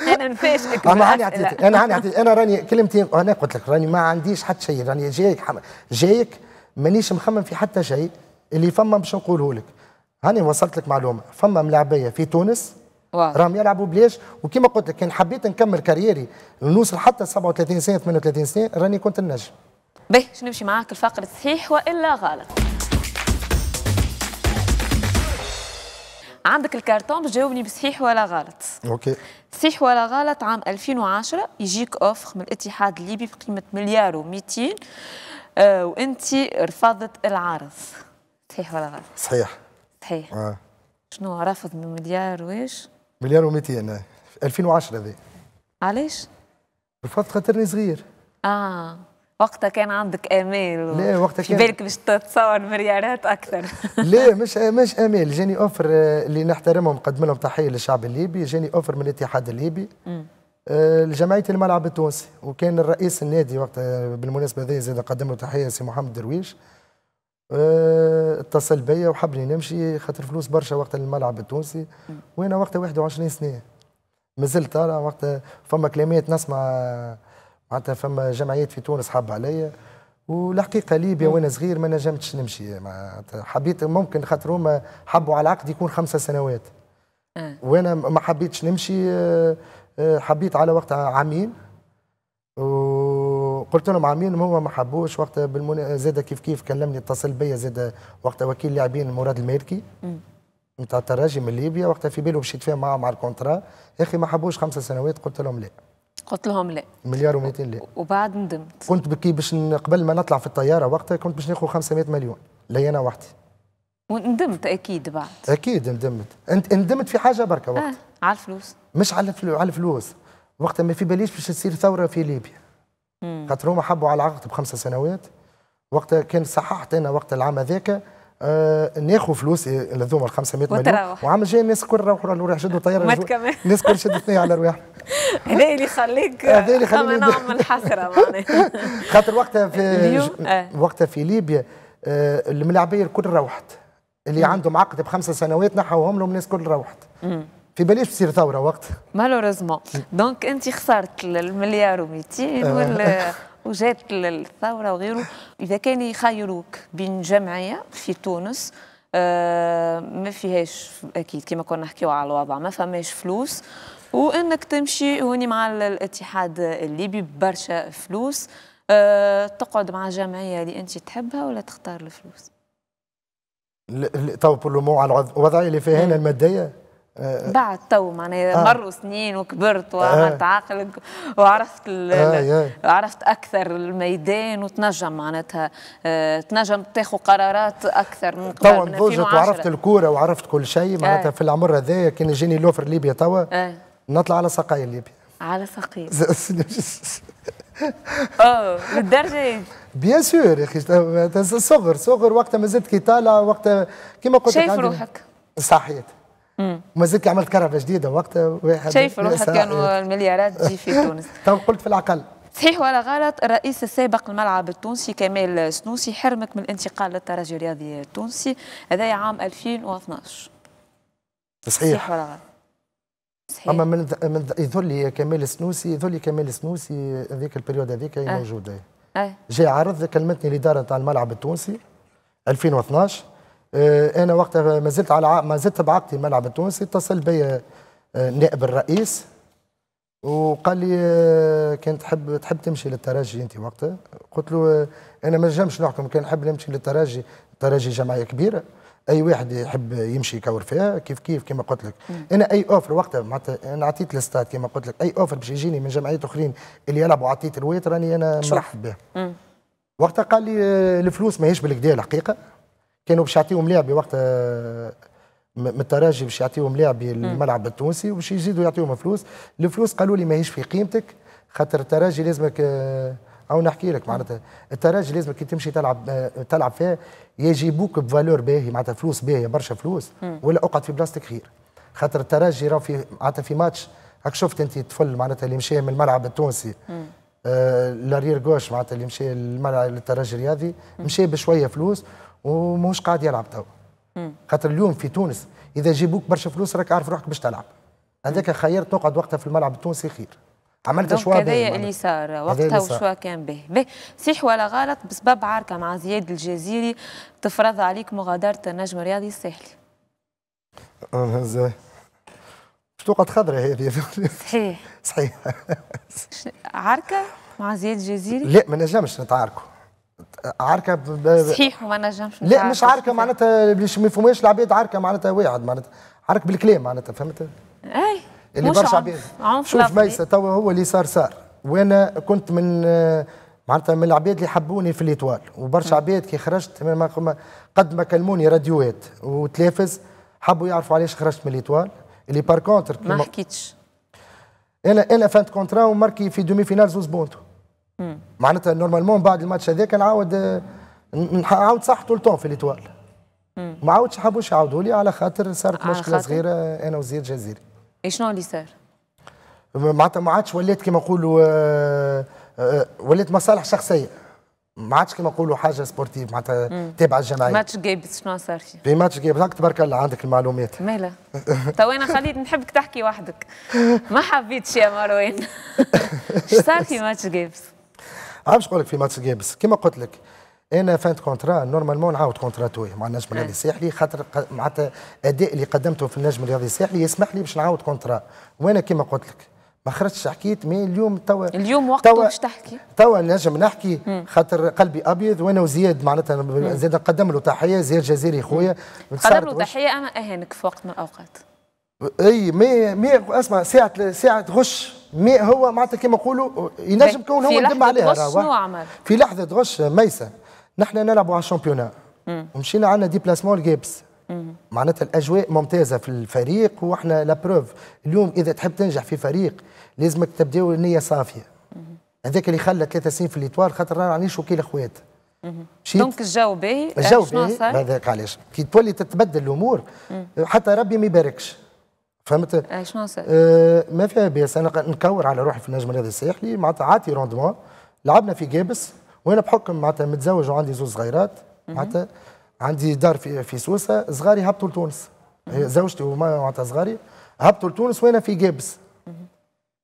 انا نفاشلك. انا راني كلمتي، انا قلت لك راني ما عنديش حتى شيء، راني جايك مانيش مخمم في حتى شيء. اللي فما باش نقوله لك، هاني وصلت لك معلومه، فما ملاعبيه في تونس راهم يلعبوا بلاش، وكما قلت لك كان حبيت نكمل كاريري نوصل حتى 37 سنه 38 سنه راني كنت النجم. باهي باش نمشي معاك الفقر الصحيح والا غلط. عندك الكارتون باش تجاوبني بصحيح ولا غلط. اوكي. صحيح ولا غلط؟ عام 2010 يجيك اوفر من الاتحاد الليبي بقيمه 1,200,000 وانت رفضت العرض. صحيح ولا غلط؟ صحيح. شنو رفض من 1,200,000 في 2010 هذه. علاش؟ رفضت خاطرني صغير. وقتها كان عندك امال لا وقتها كان في بالك باش تتصور مليارات اكثر. لا مش امال، جاني اوفر اللي نحترمهم، نقدم لهم تحيه للشعب الليبي. جاني اوفر من الاتحاد الليبي لجمعيه الملعب التونسي، وكان الرئيس النادي وقتها بالمناسبه هذه زاد نقدم له تحيه سي محمد درويش، اتصل بيا وحبني نمشي خاطر فلوس برشا وقت الملعب التونسي، وانا وقتها 21 سنه مازلت انا وقتها. فما كلمات نسمع معناتها فما جمعيات في تونس حاب عليا، والحقيقه ليبيا وانا صغير ما نجمتش نمشي. معناتها حبيت ممكن خاطر هما حبوا على العقد يكون 5 سنوات وانا ما حبيتش نمشي، حبيت على وقت عامين وقلت لهم عامين، هما ما حبوش وقتها. زاد كيف كلمني، اتصل بيا زاد وقتها وكيل لاعبين موراد المالكي نتاع التراجي من ليبيا، وقتها في بالو باش يتفاهم معاه مع الكونترا، يا اخي ما حبوش 5 سنوات، قلت لهم لا. مليار و200 لا. وبعد ندمت. كنت بكي باش قبل ما نطلع في الطياره وقتها كنت باش ناخذ 500 مليون لي انا وحدي. وندمت اكيد بعد. اكيد ندمت، ندمت في حاجه بركه وقتها. على الفلوس. مش على الفلوس، وقتها ما في باليش باش تصير ثوره في ليبيا. خاطر هما حبوا على العقد ب5 سنوات، وقتها كان صححت انا وقت العام هذاك ناخذ فلوس هذوما 500 مليون وعام الجاي الناس الكل يروحوا شدوا طياره الناس الكل شدوا ثنيه على رواحهم. هذا اللي خليك انا نعمل حسره معناها خاطر وقتها في وقتها في ليبيا الملاعبيه الكل روحت، اللي عندهم عقد ب5 سنوات نحوهم لهم الناس الكل روحت. في باليش تصير ثوره وقت مالوريزمون. دونك انت خسرت المليار و200 وجات الثوره وغيره. اذا كان يخيروك بين جمعيه في تونس ما فيهاش اكيد كما كنا نحكيو على الوضع ما فماش فلوس، وانك تمشي هوني مع الاتحاد الليبي ببرشا فلوس، تقعد مع جمعيه اللي انت تحبها ولا تختار الفلوس؟ تو برلمون على الوضعيه اللي فيها هنا الماديه بعد تو معناها مروا سنين وكبرت وعملت عقل وعرفت عرفت اكثر الميدان وتنجم معناتها تنجم تاخذ قرارات اكثر من قبل من 2010. توا وعرفت الكوره وعرفت كل شيء معناتها في العمر هذايا كان يجيني لوفر ليبيا توا نطلع على سقايا ليبيا على ثقيل. اه للدرجه بيان سور يا اخي صغر صغر وقتها ما زلت كي طالع وقتها كيما قلت لك شايف روحك صحيت وما زلت عملت كرهبه جديده وقتها واحد شايف روحك كانوا المليارات تجي في تونس. تو قلت في العقل صحيح ولا غلط؟ الرئيس السابق الملعب التونسي كمال سنوسي حرمك من الانتقال للترجي الرياضي التونسي هذايا عام 2012 صحيح ولا غلط؟ اما من يظهر لي كمال السنوسي يظهر لي كمال السنوسي هذيك البريود هذيك هي موجوده. جاء عرض كلمتني الاداره تاع الملعب التونسي 2012. انا وقتها مازلت على مازلت بعقدي الملعب التونسي. اتصل بي نائب الرئيس وقال لي كان تحب تمشي للترجي انت وقتها؟ قلت له انا ما نجمش نحكم، كان نحب نمشي للترجي. الترجي جمعيه كبيره اي واحد يحب يمشي يكور فيها كيف كيف كما قلت لك. انا اي اوفر وقتها معناتها انا عطيت الاستاد كما قلت لك، اي اوفر باش يجيني من جمعيات اخرين اللي يلعبوا عطيت الويت راني انا مرحب بها. وقتها قال لي الفلوس ماهيش بالكدا الحقيقه، كانوا باش يعطيهم لاعبي وقتها من التراجي باش يعطيهم لاعبي الملعب التونسي وباش يزيدوا يعطيهم فلوس. الفلوس قالوا لي ماهيش في قيمتك خاطر التراجي لازمك او نحكي لك معناتها التراجي لازمك كي تمشي تلعب فيها يجيبوك بفالور باهي معناتها فلوس باهيه برشا فلوس ولا اقعد في بلاصتك خير. خاطر التراجي راه في معناتها في ماتش هاك شفت انت طفل معناتها اللي مشى من الملعب التونسي لارير جوش معناتها اللي مشى للملعب للتراجي الرياضي مشى بشويه فلوس وماهوش قاعد يلعب توا. خاطر اليوم في تونس اذا جيبوك برشا فلوس راك عارف روحك باش تلعب. هذاك خيرت تقعد وقتها في الملعب التونسي خير. عملت شوا هذايا اللي صار وقتها وشوا كان به. صحيح ولا غلط؟ بسبب عاركه مع زياد الجزيري تفرض عليك مغادره النجم الرياضي الساحلي. باش تقعد خضره هذه. صحيح صحيح. عاركه مع زياد الجزيري؟ لا ما نجمش نتعاركوا. عاركه صحيح وما نجمش نتعاركوا. لا مش عاركه معناتها باش ما يفهموش العباد عاركه معناتها واحد معناتها عارك بالكلام معناتها فهمت؟ اي اللي برشا عباد شوف ميسا توا هو اللي صار صار. وانا كنت من معناتها من العباد اللي حبوني في الايطوال وبرشا عباد كي خرجت قد ما كلموني راديوات وتلافز حبوا يعرفوا علاش خرجت من الايطوال اللي بار كونتر ما حكيتش. انا فانت كونترا وماركي في دومي فينال زوز بونتو معناتها نورمالمون بعد الماتش هذاك نعاود صح طول التون في الايطوال ما عاودش حبوش يعاودوا لي على خاطر صارت مشكله صغيره انا وزياد الجزيري. شنو اللي صار؟ معناتها ما عادش ولات كما نقولوا ولات مصالح شخصيه ما عادش كما نقولوا حاجه سبورتيف معناتها تابعه للجمعيه. ماتش جايبس شنو صار فيه؟ في ماتش جايبس هاك تبارك الله عندك المعلومات. مالا؟ تو انا خليت نحبك تحكي وحدك ما حبيتش يا مروان. اش صار في ماتش جايبس؟ عارف شنو نقول لك في ماتش جايبس؟ كما قلت لك انا فانت كونترا نورمالمون نعاود كونترا تويا مع النجم الرياضي الساحلي خاطر معناتها الاداء اللي قدمته في النجم الرياضي الساحلي يسمح لي باش نعاود كونترا. وانا كما قلت لك ما خرجتش حكيت مي اليوم توا اليوم وقته باش تحكي توا نجم نحكي خاطر قلبي ابيض وانا وزياد معناتها زاد نقدم له تحيه. زياد الجزيري خويا نقدم له تحيه اما اهانك في وقت من الاوقات. اي مي اسمع ساعه غش مي هو معناتها كما نقولوا ينجم كون هو يندم عليها. شنو عمل؟ في لحظه غش ميسا نحن نلعبوا على الشامبيونات ومشينا عندنا ديبلاسمون لجيبس معناتها الاجواء ممتازه في الفريق واحنا لابروف. اليوم اذا تحب تنجح في فريق لازمك تبداو النيه صافيه. هذاك اللي خلى 3 سنين في الايطوال خاطر رانا رانيش وكيل اخوات. دونك الجو باهي الجو باهي هذاك علاش كي تولي تتبدل الامور حتى ربي ما يباركش فهمت؟ اي شنو صار؟ ما فيها باس انا نكور على روحي في النجم الرياضي الساحلي معناتها عاطي روندمون. لعبنا في جيبس وانا بحكم معناتها متزوج وعندي 2 صغيرات معناتها عندي دار في سوسه صغاري هبطوا لتونس. زوجتي وما معناتها صغاري هبطوا لتونس وانا في جابس.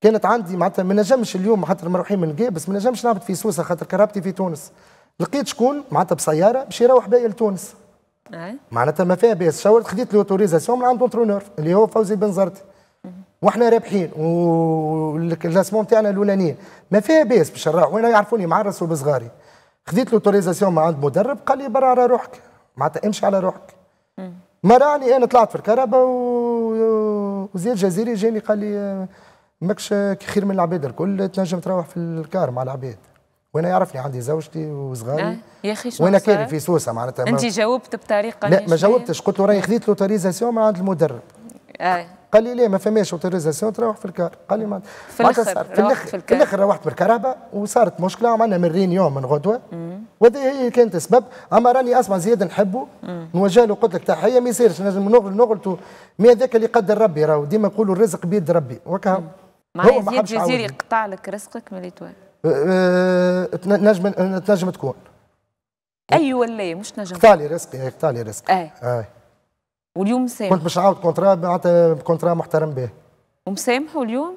كانت عندي معناتها ما نجمش اليوم حتى لما نروح من جابس ما نجمش نهبط في سوسه خاطر كرهبتي في تونس. لقيت شكون معناتها بسياره باش يروح بيا لتونس. معناتها ما فيها باس، شاورت خديت لوتوريزاسيون من عند اونترونور اللي هو فوزي البنزرتي. واحنا رابحين والكلاسمون تاعنا الاولانيه ما فيها باس باش نروح وانا يعرفوني معرس وبصغاري. خديت لوتوريزاسيون من عند مدرب قال لي برا على روحك معناتها امشي على روحك. ما راني انا طلعت في الكهرباء وزياد الجزيري جاني قال لي ماكش خير من العباد الكل تنجم تروح في الكار مع العباد. وانا يعرفني عندي زوجتي وصغاري يا اخي وانا كاري في سوسه معناتها. انت جاوبت بطريقه لا ما جاوبتش، قلت له راهي خذيت لوتوريزاسيون من عند المدرب. قال لي ليه ما فماش اوتوريزاسيون تروح في الكار؟ قال لي ما في الاخر روحت بالكهرباء وصارت مشكله وعملنا من رينيون من غدوه وهذه هي كانت السبب. اما راني اسمع زياد نحبه نوجه له قلت لك تحيه ما يصيرش نجم نغلطوا مي هذاك اللي قدر ربي راهو ديما يقولوا الرزق بيد ربي وكا هو ما حبش الجزيري قطع لك رزقك من التوان تنجم تكون اي ولا مش نجم قطع لي رزقي قطع لي رزقي اي واليوم مسامح كنت باش نعاود كونترا معناتها كونترا محترم به ومسامحه اليوم؟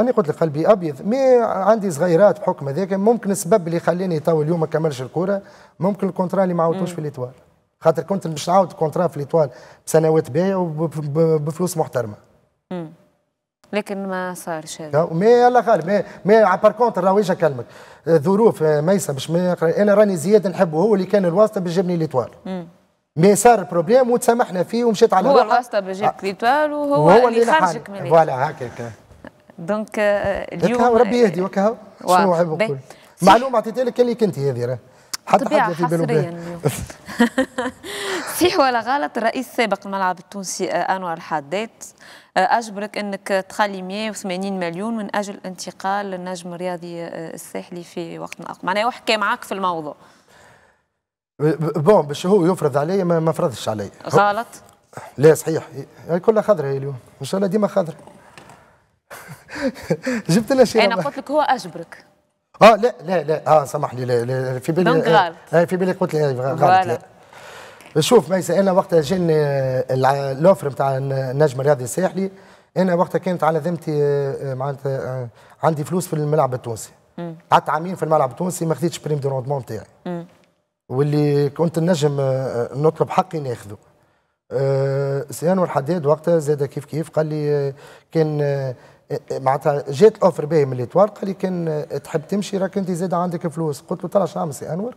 انا قلت لك قلبي ابيض مي عندي صغيرات بحكم هذاك ممكن السبب اللي خلاني تو اليوم ما كملش الكوره ممكن الكونترا اللي ما عاودتوش في ليتوال خاطر كنت باش نعاود كونترا في ليتوال بسنوات باهيه وبفلوس محترمه. لكن ما صارش هذا. مي الله غالب مي بار كونتر راهو اجا كلمك ظروف ميسه باش ما انا راني زياد نحبه هو اللي كان الواسطه باش جابني ليتوال. مي صار بروبليم وتسامحنا فيه ومشيت على هو الواسطه باش جابك ليتوال وهو اللي خرجك من فوالا هكاك. دونك اليوم ربي يهدي وكا شنو عيب نقول معلومه عطيتها لك اللي كنت هذه راه حتى حد في بالو صحيح ولا غلط. الرئيس السابق الملعب التونسي أنوار الحداد أجبرك أنك تخلي 180 مليون من أجل انتقال للنجم الرياضي الساحلي في وقت أقرب، معناها هو حكى معاك في الموضوع. بون باش هو يفرض علي ما فرضش علي. غلط؟ لا صحيح، كلها خضرة هي اليوم، إن شاء الله ديما خضرة. جبت لنا شيء أنا قلت لك هو أجبرك. لا لا لا سامح لي لا في بالي دونك غلط. في بالي قلت لي غلط لا. شوف ميسا انا وقتها جاني لوفر نتاع النجم الرياضي الساحلي انا وقتها كانت على ذمتي معناتها عندي فلوس في الملعب التونسي قعدت عامين في الملعب التونسي ما خديتش بريم دو روندمون نتاعي واللي كنت النجم نطلب حقي ناخذه. سي انور الحداد وقتها زاد كيف قال لي كان معناتها جات الاوفر باهي من ليتوال قال لي كان تحب تمشي راك انت زاد عندك فلوس قلت له ترى شنو سي انور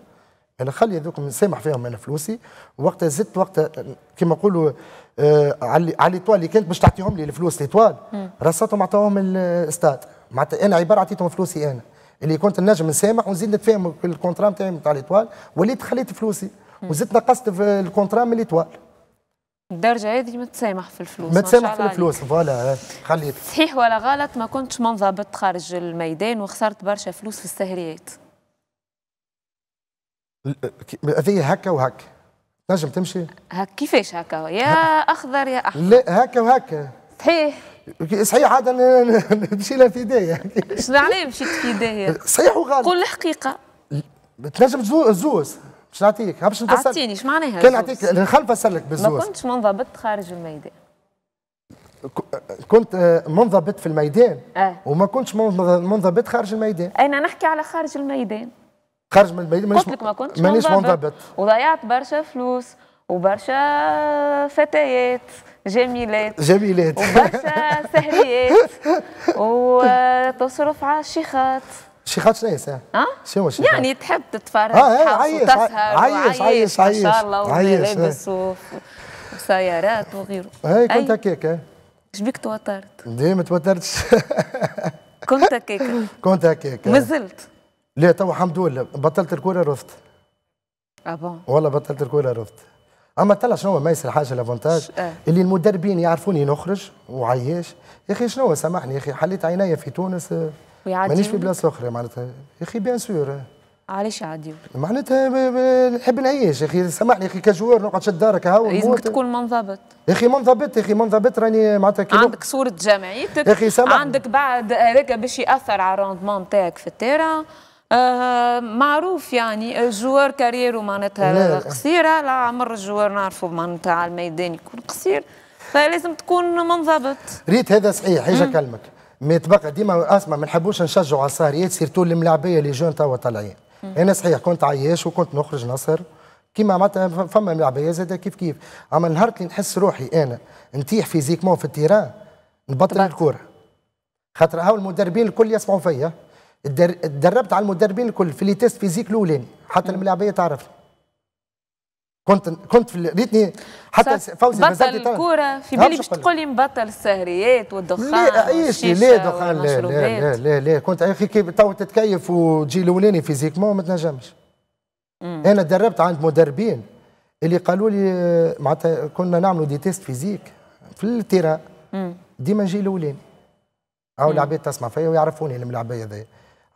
انا خلي هذوك نسامح فيهم انا فلوسي وقتها زدت وقتها كما نقولوا على ليتوال اللي كانت باش تعطيهم لي الفلوس ليتوال رصتهم عطاوهم الاستاد معناتها انا عباره عطيتهم فلوسي انا اللي كنت النجم نسامح ونزيد نتفاهم الكونترا نتاعي نتاع ليتوال وليت خليت فلوسي وزدت نقصت في الكونترا من ليتوال. الدرجة هذه ما تسامح في الفلوس ما تسامح في الفلوس فوالا خليت. صحيح ولا غلط ما كنتش منضبط خارج الميدان وخسرت برشا فلوس في السهريات. هذه هكا وهكا تنجم تمشي؟ كيفاش هكا يا اخضر يا احمر؟ لا هكا وهكا. صحيح صحيح عاد نمشي لها في داية شنو علاه مشيت في داية؟ صحيح وغلط قول الحقيقة تنجم تزوز باش نعطيك باش نفسر اعطيني اش معناها كان نعطيك نخل نفسر لك بالزوز ما كنتش منضبط خارج الميدان كنت منضبط في الميدان وما كنتش منضبط خارج الميدان انا نحكي على خارج الميدان خارج من البيت قلت لك ما كنتش منضبط وضيعت برشا فلوس وبرشا فتيات جميلات وبرشا سهريات وتصرف على الشيخات شيخات شنو هي ساعة؟ شنو شيخات؟ يعني تحب تتفرج وتسهر وعايش ان شاء الله ولابس وسيارات وغيره كنت هكاك اش بيك توترت؟ لا ما توترتش كنت هكاك مازلت لا توا الحمد لله بطلت الكوره رفت. بون والله بطلت الكوره رفت. اما طلع شنو ما يصير حاجه لافونتاج اللي المدربين يعرفوني نخرج وعياش يا اخي شنو سامحني يا اخي حليت عينيا في تونس مانيش في بلاصه اخرى معناتها يا اخي بيان سور علاش يعديولك؟ معناتها نحب نعيش يا اخي سامحني يا اخي كجوار نقعد شد دارك هاو لازمك تكون منضبط يا اخي منضبط راني معناتها عندك صوره جمعيتك يا اخي سامحني عندك بعد هذاك باش ياثر على الروندمون تاعك في التيران معروف يعني الجوار كاريرو معناتها قصيره لا عمر الجوار نعرفوا معناتها على الميدان يكون قصير فلازم تكون منضبط. ريت هذا صحيح حاجه كلمك، مي تبقى ديما اسمع ما نحبوش نشجعوا على السهريات سيرتو الملاعبيه اللي جون توا طالعين. انا صحيح كنت عياش وكنت نخرج نسهر كيما معناتها فما ملاعبيه زاده كيف كيف، اما النهار اللي نحس روحي انا نتيح فيزيكمون في التيران نبطل الكوره. خاطر هاو المدربين الكل يسمعوا فيا، تدربت على المدربين الكل في لي تيست فيزيك الاولاني حتى الملاعبيه تعرفني. كنت في ريتني حتى فوزي بنزرتي بطل الكوره في بالي باش تقول لي مبطل السهريات والدخان. لا عيشتي لا دخان لا لا لا لا كنت يا اخي كي تو تتكيف وتجي الاولاني فيزيكمون ما تنجمش. انا تدربت عند مدربين اللي قالوا لي معناتها كنا نعملوا دي تيست فيزيك في التيران ديما نجي الاولاني. او العباد تسمع فيا ويعرفوني الملاعبيه هذايا.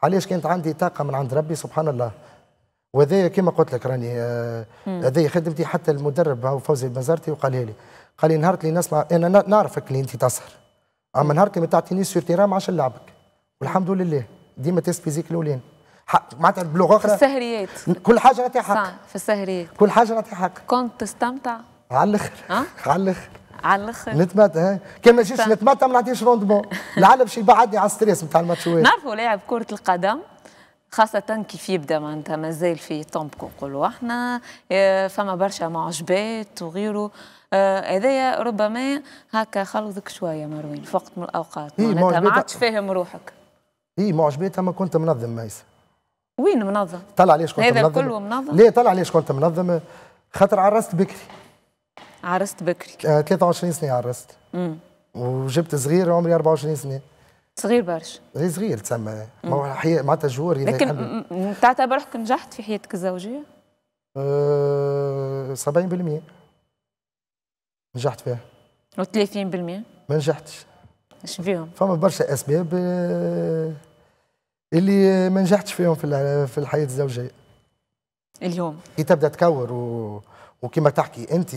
علاش كانت عندي طاقه من عند ربي سبحان الله. وهذايا كما قلت لك راني هذايا خدمتي. حتى المدرب فوزي البنزرتي وقالها لي، قال لي نهار اللي نسمع انا نعرفك اللي انت تسهر، اما نهار اللي ما تعطينيش سور تيران ما عادش نلعبك. والحمد لله ديما تيست فيزيك الاولين معناتها بلغه اخرى. في السهريات كل حاجه نعطيها حق. صح في السهريات كل حاجه نعطيها حق. كنت تستمتع على الاخر على الاخر على الاخر. نتمتع كان ما جيتش نتمتع ما نعطيش روندمون. العالم باش يبعدني على الستريس نتاع الماتشوات. نعرفوا لاعب كره القدم خاصة كيف يبدا معناتها مازال في طومبكو نقولوا احنا فما برشا معجبات وغيره هذايا ربما هكا خلطك شوية مروان في وقت من الأوقات معناتها ما عادش فاهم روحك. إي معجبات أما كنت منظم ميسر. وين منظم؟ طلع علاش كنت منظم؟ هذا كله منظم؟ ليه طلع علاش كنت منظم؟ خاطر عرست بكري. عرست بكري 23 سنة عرست. وجبت صغير عمري 24 سنة. صغير برشا. صغير تسمى معناتها جوار. لكن تعتبر روحك نجحت في حياتك الزوجية؟ 70% نجحت فيها. و30% ما نجحتش. اش فيهم؟ فما برشا أسباب اللي ما نجحتش فيهم في الحياة الزوجية. اليوم كي تبدا تكور وكما تحكي أنت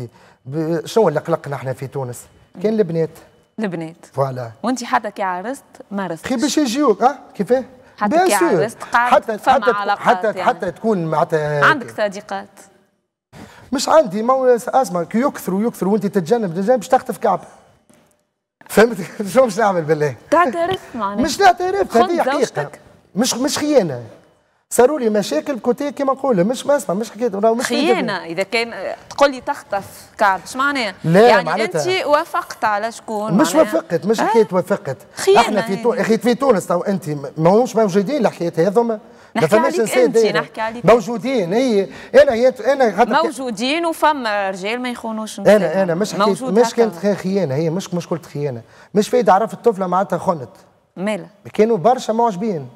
شنو اللي قلقنا احنا في تونس؟ كان البنات. البنات فوالا. وانت حتى كي عرست ما رستش كي باش يجيوك كيفاه؟ حتى كي عرست قعدت فما علاقات يعني. حتى تكون معناتها عندك صديقات؟ مش عندي. ما اسمع كي يكثروا وانت تتجنب باش تختف كعب. فهمت شنو باش نعمل بالله؟ تعترف معناها. مش نعترف هذه حقيقه. مش خيانه. صاروا لي مشاكل بكوتي كما نقول مش ما اسمع مش حكيت مش خيانه. اذا كان تقول لي تخطف كعب اش معناها؟ يعني انت وافقت على شكون؟ مش وافقت مش حكايه وافقت. احنا في تونس تو انت ماهوش موجودين لحكايه هذوما. ما فماش انسان موجودين. هي انا موجودين وفما رجال ما يخونوش. انا مش حكيت مش كانت خيانه. هي مش قلت خيانه مش فايده. عرفت الطفله معناتها خنت مالا. كانوا برشا معجبين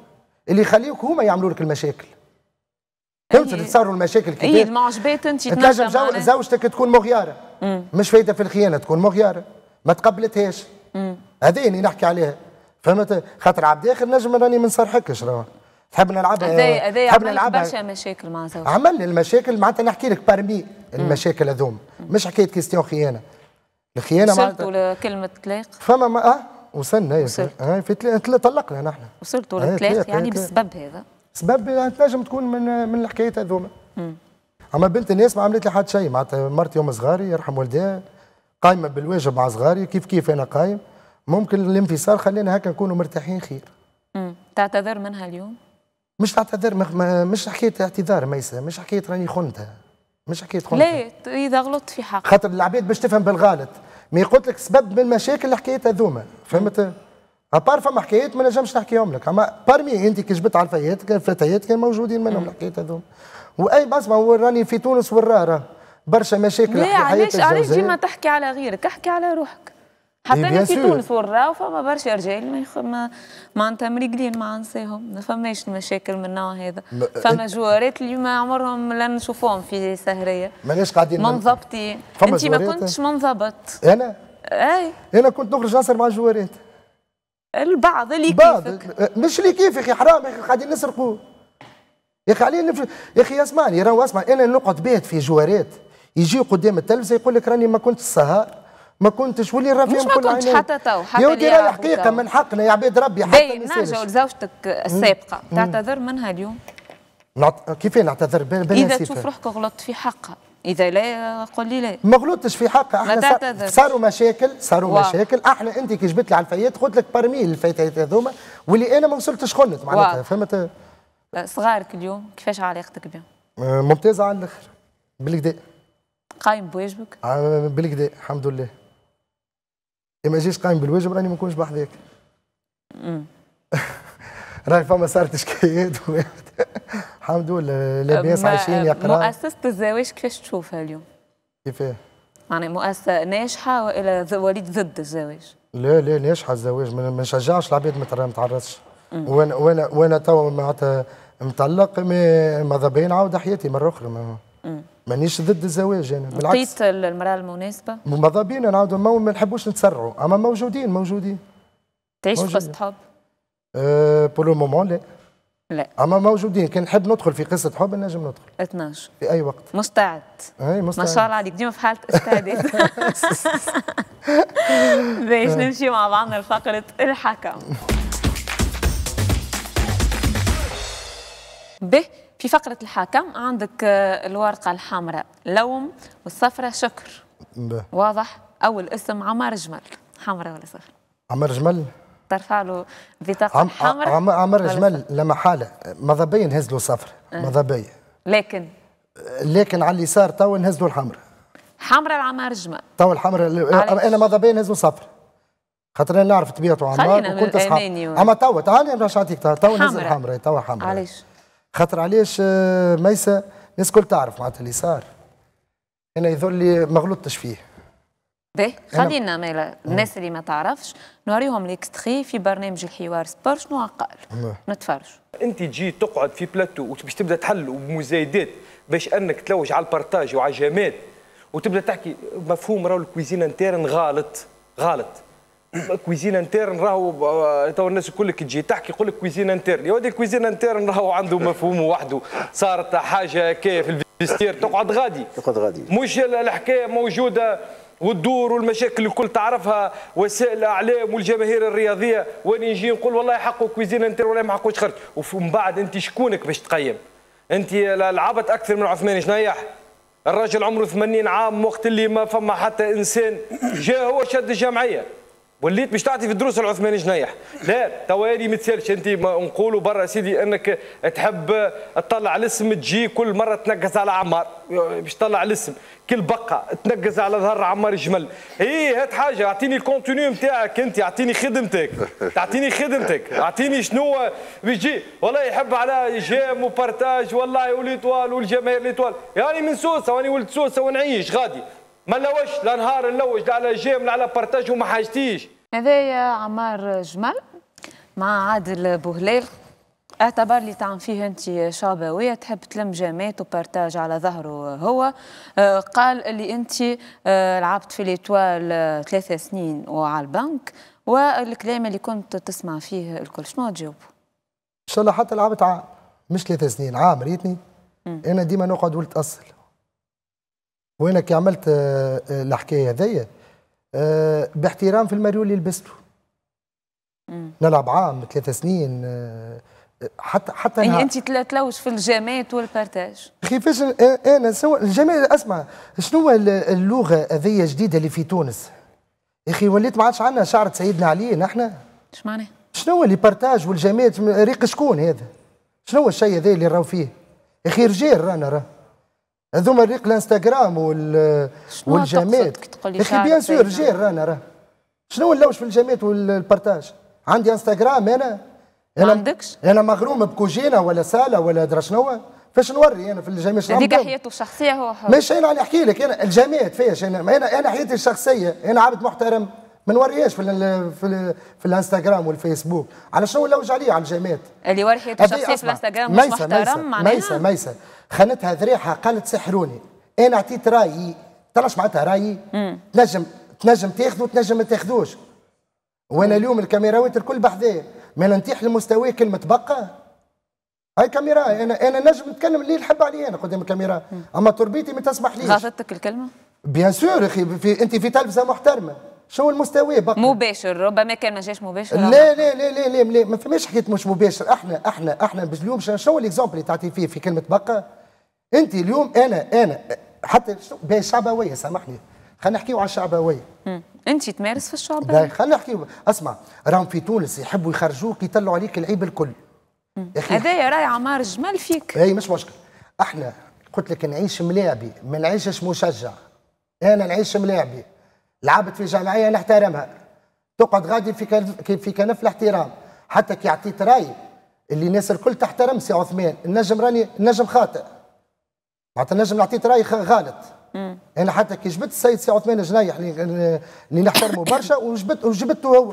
اللي يخليوك هما يعملوا لك المشاكل. فهمت تصاروا المشاكل كيف؟ اي المعجبات انت تنجم زوجتك تكون مغياره. مش فايده في الخيانه تكون مغياره ما تقبلتهاش. هذه اللي نحكي عليها. فهمت خاطر عبد اخر نجم راني ما نصرحكش روان. تحب نلعبها تحب نلعبها. برشا مشاكل مع زوجتك. عمل المشاكل معناتها نحكي لك بارمي المشاكل هذوما مش حكايه كيستيون خيانه. الخيانه معناتها وصلتوا لكلمه طلاق؟ فما ما وصلنا طلقنا نحن. وصلتوا للطلاق يعني بسبب هذا؟ سبب تنجم تكون من الحكايه هذوما. اما بنت الناس ما عملت لي حد شيء معناتها. مرتي يوم صغاري يرحم والديها قايمه بالواجب مع صغاري كيف انا قايم. ممكن الانفصال خلينا هكا نكونوا مرتاحين خير. تعتذر منها اليوم؟ مش تعتذر مش حكايه اعتذار ميسا. مش حكايه راني خنتها. مش حكايه خنتها. ليه اذا غلطت في حق؟ خاطر العباد باش تفهم بالغلط. مي قلت لك سبب من المشاكل حكايه هذوما. فهمت؟ ابار فما حكايات ما نجمش نحكيهم لك، اما بارمي انت كي جبت على الفتيات كان موجودين منهم الحكايات هذوما. واي اسمع وراني في تونس ورا برشا مشاكل في حياتي الزوجيه. علاش ديما تحكي على غيرك؟ احكي على روحك. حتى انا في تونس ورا فما برشا رجال ما معناتها مريقلين ما نساهم، ما فماش مشاكل من النوع هذا. فما جوارات اللي ما عمرهم لا نشوفوهم في سهريه. ماناش قاعدين منضبطين. انت ما كنتش منضبط. انا؟ اي انا كنت نخرج نسهر مع جوارات. البعض اللي كيفك. مش اللي كيف يا اخي حرام يا اخي قاعدين نسرقوا. يا اخي علينا يا اخي اسمعني راهو اسمع انا نقعد بيت في جوارات يجي قدام التلفزه يقول لك راني ما كنتش سهر ما كنتش ولي رافيهم كل عيني. مش ما كنتش حتى تو حتى اليوم. يا ودي حقيقة من حقنا يا عباد ربي حتى ما يصيرش. نرجعوا لزوجتك السابقة تعتذر منها اليوم؟ كيفاه نعتذر؟ إذا تشوف روحك غلطت في حقها. اذا لا قل لي لا، ما غلطتش في حقها. احنا صاروا مشاكل، احنا انت كي جبت لي على الفيات قلت لك برميل الفيات هذوما واللي انا ما وصلتش خلت معناتها، فهمت؟ صغارك اليوم كيفاش علاقتك بهم؟ ممتازه على الاخر بالكدا، قايم بواجبك بالكدا الحمد لله. اما جيش قايم بالواجب راني ما نكونش بحذاك. راهي فما صارت شكايات الحمد لله لاباس عايشين يقراو. مؤسسة الزواج كيفاش تشوفها اليوم؟ كيفاه؟ يعني مؤسسة ناجحة والا وليد ضد الزواج؟ لا لا ناجحة الزواج، ما نشجعش العباد ما تعرسش. وانا توا معناتها مطلق، ماذا بيا نعاود حياتي مرة أخرى، مانيش ضد الزواج انا يعني. بالعكس لقيت المرأة المناسبة؟ ماذا بينا نعاودوا، ما نحبوش نتسرعوا، أما موجودين. تعيش في قصة حب؟ بولو مومون لا. أما موجودين، كان نحب ندخل في قصة حب نجم ندخل. 12 في أي وقت. مستعد. أي مستعد. ما شاء الله عليك ديما في حالة استعداد. باش نمشي مع بعضنا لفقرة الحكم. به في فقرة الحكم عندك الورقة الحمراء لوم والصفرة شكر. واضح؟ أول اسم عمار جمال، حمراء ولا صفرة؟ عمار جمال؟ ترفع له بطاقة حمراء. عمار جمال لما حالة ماذا بيا نهز له صفرة، ماذا بيا. لكن على اليسار توا نهز له الحمراء. حمراء لعمار جمال. توا الحمراء أنا ماذا بيا نهز له صفرة. خاطر أنا نعرف طبيعته عمار وكنت أصحاب. أما توا تعالي باش نعطيك توا نهز الحمراء، توا حمراء. علاش؟ خاطر علاش ميسا الناس الكل تعرف معناتها اللي صار، انا يظل لي ما غلطتش فيه. باهي خلينا مالا الناس اللي ما تعرفش نوريهم ليكستخي في برنامج الحوار سبور شنو قال، نتفرجوا. انت تجي تقعد في بلاتو وباش تبدا تحل ومزايدات باش انك تلوج على البارتاج وعلى الجماد وتبدا تحكي مفهوم راهو الكويزين انترن غالط كويزين انترن راهو تو الناس الكل تجي تحكي يقول لك كويزين انترن، يا ودي الكويزين انترن راهو عنده مفهوم وحده، صارت حاجه هكايا في الفيستير تقعد غادي مش الحكايه موجوده والدور والمشاكل الكل تعرفها وسائل الاعلام والجماهير الرياضيه، وانا نجي نقول والله يحقوا كويزين انترن والله ما حقوش خرج، ومن بعد انت شكونك باش تقيم؟ انت العبط اكثر من عثمان جنيح، الراجل عمره 80 عام وقت اللي ما فما حتى انسان جا هو شد الجمعيه. وليت باش تعطي في الدروس العثماني جنيح، لا توالي ما تسالش انت نقولوا برا سيدي انك تحب تطلع الاسم تجي كل مره تنقص على عمار، باش تطلع الاسم كل بقه تنقص على ظهر عمار الجمل، ايه هات حاجه اعطيني الكونتوني نتاعك انت، اعطيني خدمتك، اعطيني شنو بيجي، والله يحب على جيم وبارتاج والله وليطوال والجماهير ليطوال، يعني من سوسه واني ولد سوسه ونعيش غادي. ما نلوش لا نهار نلوج لا على جيم لا على بارتاج وما حاجتيش. هذايا عمار جمال مع عادل بوهلال، اعتبر لي طعن فيه انت شعبويه تحب تلم جامات وبارتاج على ظهره هو، قال اللي انت لعبت في ليتوال 3 سنين وعلى البنك، والكلام اللي كنت تسمع فيه الكل شنو تجاوبوا؟ ان شاء الله حتى لعبت عام مش 3 سنين، عام ريتني انا ديما نقعد ونتأصل. وانا كي عملت الحكايه هذيا باحترام في الماريو اللي لبسته نلعب عام 3 سنين حتى يعني انت تلوج في الجامات والبارتاج كيفاش انا سوى الجماعه. اسمع شنو اللغه هذيا جديده اللي في تونس يا اخي، وليت ما عادش عندنا شعر تسيدنا عليه نحن، اش معناه شنو اللي بارتاج والجماعات ريق شكون هذا، شنو الشيء هذا اللي راهو فيه يا اخي رجال رانا هذوما ريق الانستغرام والجامات يا اخي بيان سور رجال رانا شنو نلوج في الجامات والبارتاج. عندي انستغرام انا عندكش، انا مغروم بكوجينه ولا ساله ولا درا شنو فاش نوري انا في الجامات. هذيك حياته الشخصيه هو حر ماشي انا اللي نحكي لك، انا الجامات فيش انا حياتي الشخصيه، انا عبد محترم ما نوريهاش في الانستغرام والفيسبوك، على شنو نلوج عليه على الجامات اللي وري حياته الشخصيه في الانستغرام مش محترم معناها. ميسا خانتها ذريحه قالت سحروني، انا اعطيت رايي طلعش معناتها رايي تنجم تاخذه وتنجم ما تاخذوش، وانا اليوم الكاميراوات الكل بحذايا ما ننتيح لمستوى كلمه بقى هاي كاميرا، انا نجم نتكلم اللي نحب عليه انا قدام الكاميرا، اما تربيتي ما تسمح ليش. غلطتك الكلمه؟ بيان سور اخي انت في تلفزه محترمه شو المستوى بقى مباشر، ربما كان ما جاش مباشر. لا لا لا لا لا ما فماش حكيت مش مباشر، احنا اليوم شنو الاكزامبل اللي تعطي فيه في كلمه بقى. انت اليوم انا حتى بالشعبويه سامحني خلينا نحكيو على الشعبويه. انت تمارس في الشعبويه؟ خلينا نحكيو. اسمع راهم في تونس يحبوا يخرجوك يطلعوا عليك العيب الكل. هذايا راي عمار جمال فيك. اي مش مشكل. احنا قلت لك نعيش ملاعبي ما نعيشش مشجع. انا نعيش ملاعبي. لعبت في جمعيه نحترمها. تقعد غادي في كنف الاحترام. حتى كي عطيت راي اللي الناس الكل تحترم سي عثمان، النجم راني النجم خاطئ. معناتها النجم عطيت راي غلط. انا حتى كي جبت السيد سي عثمان جنيح اللي نحترمه برشا وجبته هو.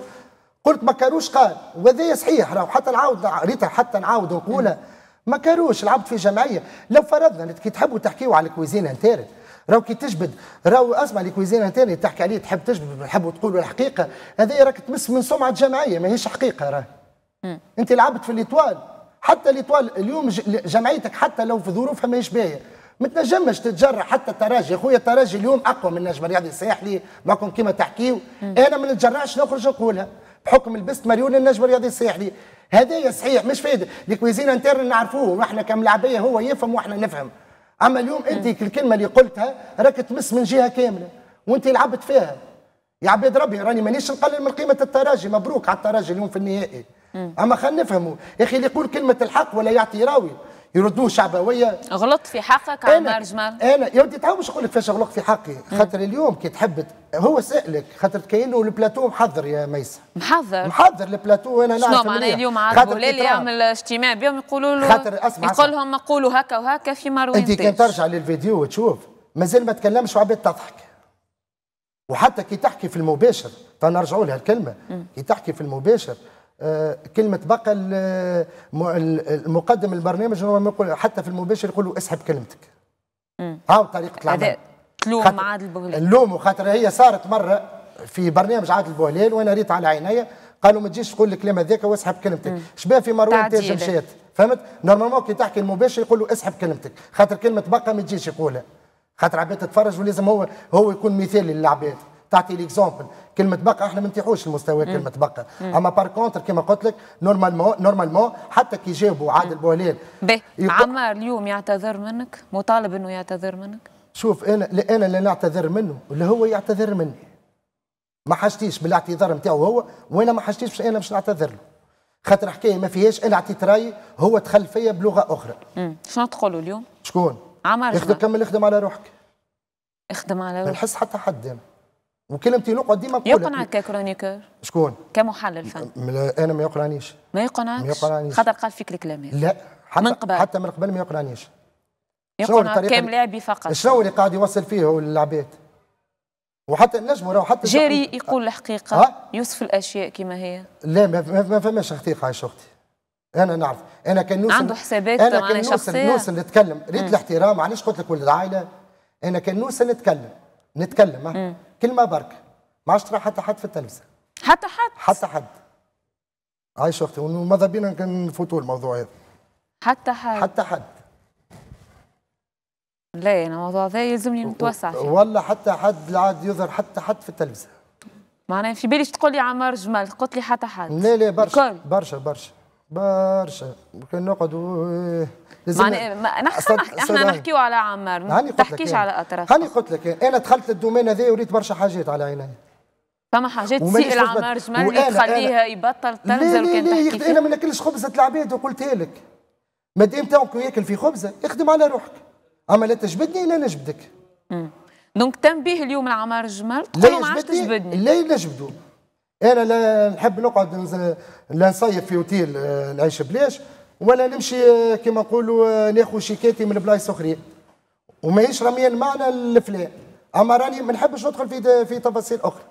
قلت ما كاروش قال وهذايا صحيح راهو حتى نعاود ريتها حتى نعاود ونقولها ما كاروش لعبت في جمعيه. لو فرضنا كي تحبوا تحكيوا على الكويزين انتير راهو كي تجبد راهو اسمع الكويزين انتير تحكي عليه تحب تجبد تحبوا تقولوا الحقيقه هذايا راك تمس من سمعه جمعيه ماهيش حقيقه راه. انت لعبت في الاطوال حتى الاطوال اليوم جمعيتك حتى لو في ظروفها ماهيش باهيه ما تنجمش تتجرى حتى الترجي يا خويا الترجي اليوم اقوى من النجم الرياضي الساحلي معكم كيما تحكيوا انا ما نتجرعش نخرج نقولها بحكم لبست مليون النجم الرياضي الساحلي هذايا صحيح مش فايده الكويزين انتر نعرفوه واحنا كملاعبيه هو يفهم واحنا نفهم اما اليوم انت الكلمه اللي قلتها راك تمس من جهه كامله وانت لعبت فيها يا عباد ربي راني مانيش نقلل من قيمه الترجي مبروك على الترجي اليوم في النهائي اما خلينا نفهموا يا اخي اللي يقول كلمه الحق ولا يعطي راوي يردوه شعبويه غلط في حقك عمار جمال انا يا ودي تعاوش نقول لك فاش غلط في حقي خاطر اليوم كي تحب هو سالك خاطر كاينه البلاتو محضر يا ميسه محضر البلاتو انا نعرف شنو معناها اليوم عاد بولال يعمل اجتماع بهم يقولوا له خاطر اسمع يقول لهم قولوا هكا وهكا في مروان انت كان ترجع للفيديو وتشوف مازال ما تكلمش وعباد تضحك وحتى كي تحكي في المباشر تنرجعوا لها الكلمه كي تحكي في المباشر كلمة بقى المقدم البرنامج هو يقول حتى في المباشر يقولوا اسحب كلمتك. هاو طريقة العمل. تلوم عادل بوهلال. نلومه خاطر هي صارت مرة في برنامج عادل بوهلال وانا ريت على عينيا قالوا ما تجيش تقول الكلام هذاك واسحب كلمتك. شباب في مروان تاج مشات فهمت؟ نورمالمون كي تحكي المباشر يقولوا اسحب كلمتك خاطر كلمة بقى ما تجيش يقولها. خاطر عباد تتفرج ولازم هو يكون مثال للعباد. تعطي ليكزومبل كلمه بقى احنا ما نتيحوش لمستوى كلمه بقى اما بار كونتر كما قلت لك نورمالمون حتى كي جابوا عادل بوهلال عمار اليوم يعتذر منك مطالب انه يعتذر منك شوف انا لا نعتذر منه ولا هو يعتذر مني ما حاجتيش بالاعتذار نتاعو هو وانا ما حاجتيش باش انا باش نعتذر له خاطر حكايه ما فيهاش انا عطيت رايي هو تخلى فيا بلغه اخرى شنو تقولوا اليوم شكون عمار اخدم كمل اخدم على روحك اخدم على روحك ما نحس حتى حد أنا. وكلمتي نقعد ديما نقولها يقنعك كرونيكور شكون؟ كمحلل فن انا ما يقنعنيش ما يقنعكش خاطر قال فيك الكلام هذا لا حتى من قبل حتى من قبل ما يقنعنيش يقنعك كام لاعبي فقط شنو اللي قاعد يوصل فيه العباد وحتى النجم راهو حتى جاري يقول الحقيقه يوصف الاشياء كما هي لا ما فماش حقيقه يا شختي انا نعرف انا كان نوصل عنده حسابات انا كان نوصل نتكلم ريت الاحترام علاش قلت لك ولد العائله انا كان نوصل نتكلم كلمة برك ما عادش ترى حتى حد في التلفزة حتى حد عايش اختي وماذا بينا نفوتوا الموضوع هذا حتى حد لا انا الموضوع هذا يلزمني نتوسع فيه والله حتى حد العاد يظهر حتى حد في التلفزة معناها في باليش تقول لي عمار جمال قلت لي حتى حد لا برشا كان نقعدوا معناها احنا نحكيو على عمار ما تحكيش على اطراف هاني قلت لك انا دخلت الدومين هذا وريت برشا حاجات على عيني فما حاجات تسيء لعمار جمال اللي تخليها يبطل تنزل وكان تحكي فيه. انا ما ناكلش خبزه العباد وقلتها لك ما دام تاعك ياكل في خبزه اخدم على روحك اما لا تجبدني لا نجبدك دونك تنبيه اليوم لعمار جمال تقول له ما عادش تجبدني لا يجبدوا انا لا نحب نقعد لا نصيف في اوتيل نعيش بلاش ولا نمشي كما نقولوا ناخذ شيكاتي من بلايص اخرين وماهيش رميه المعنى الفلان اما راني ما نحبش ندخل في تفاصيل اخرى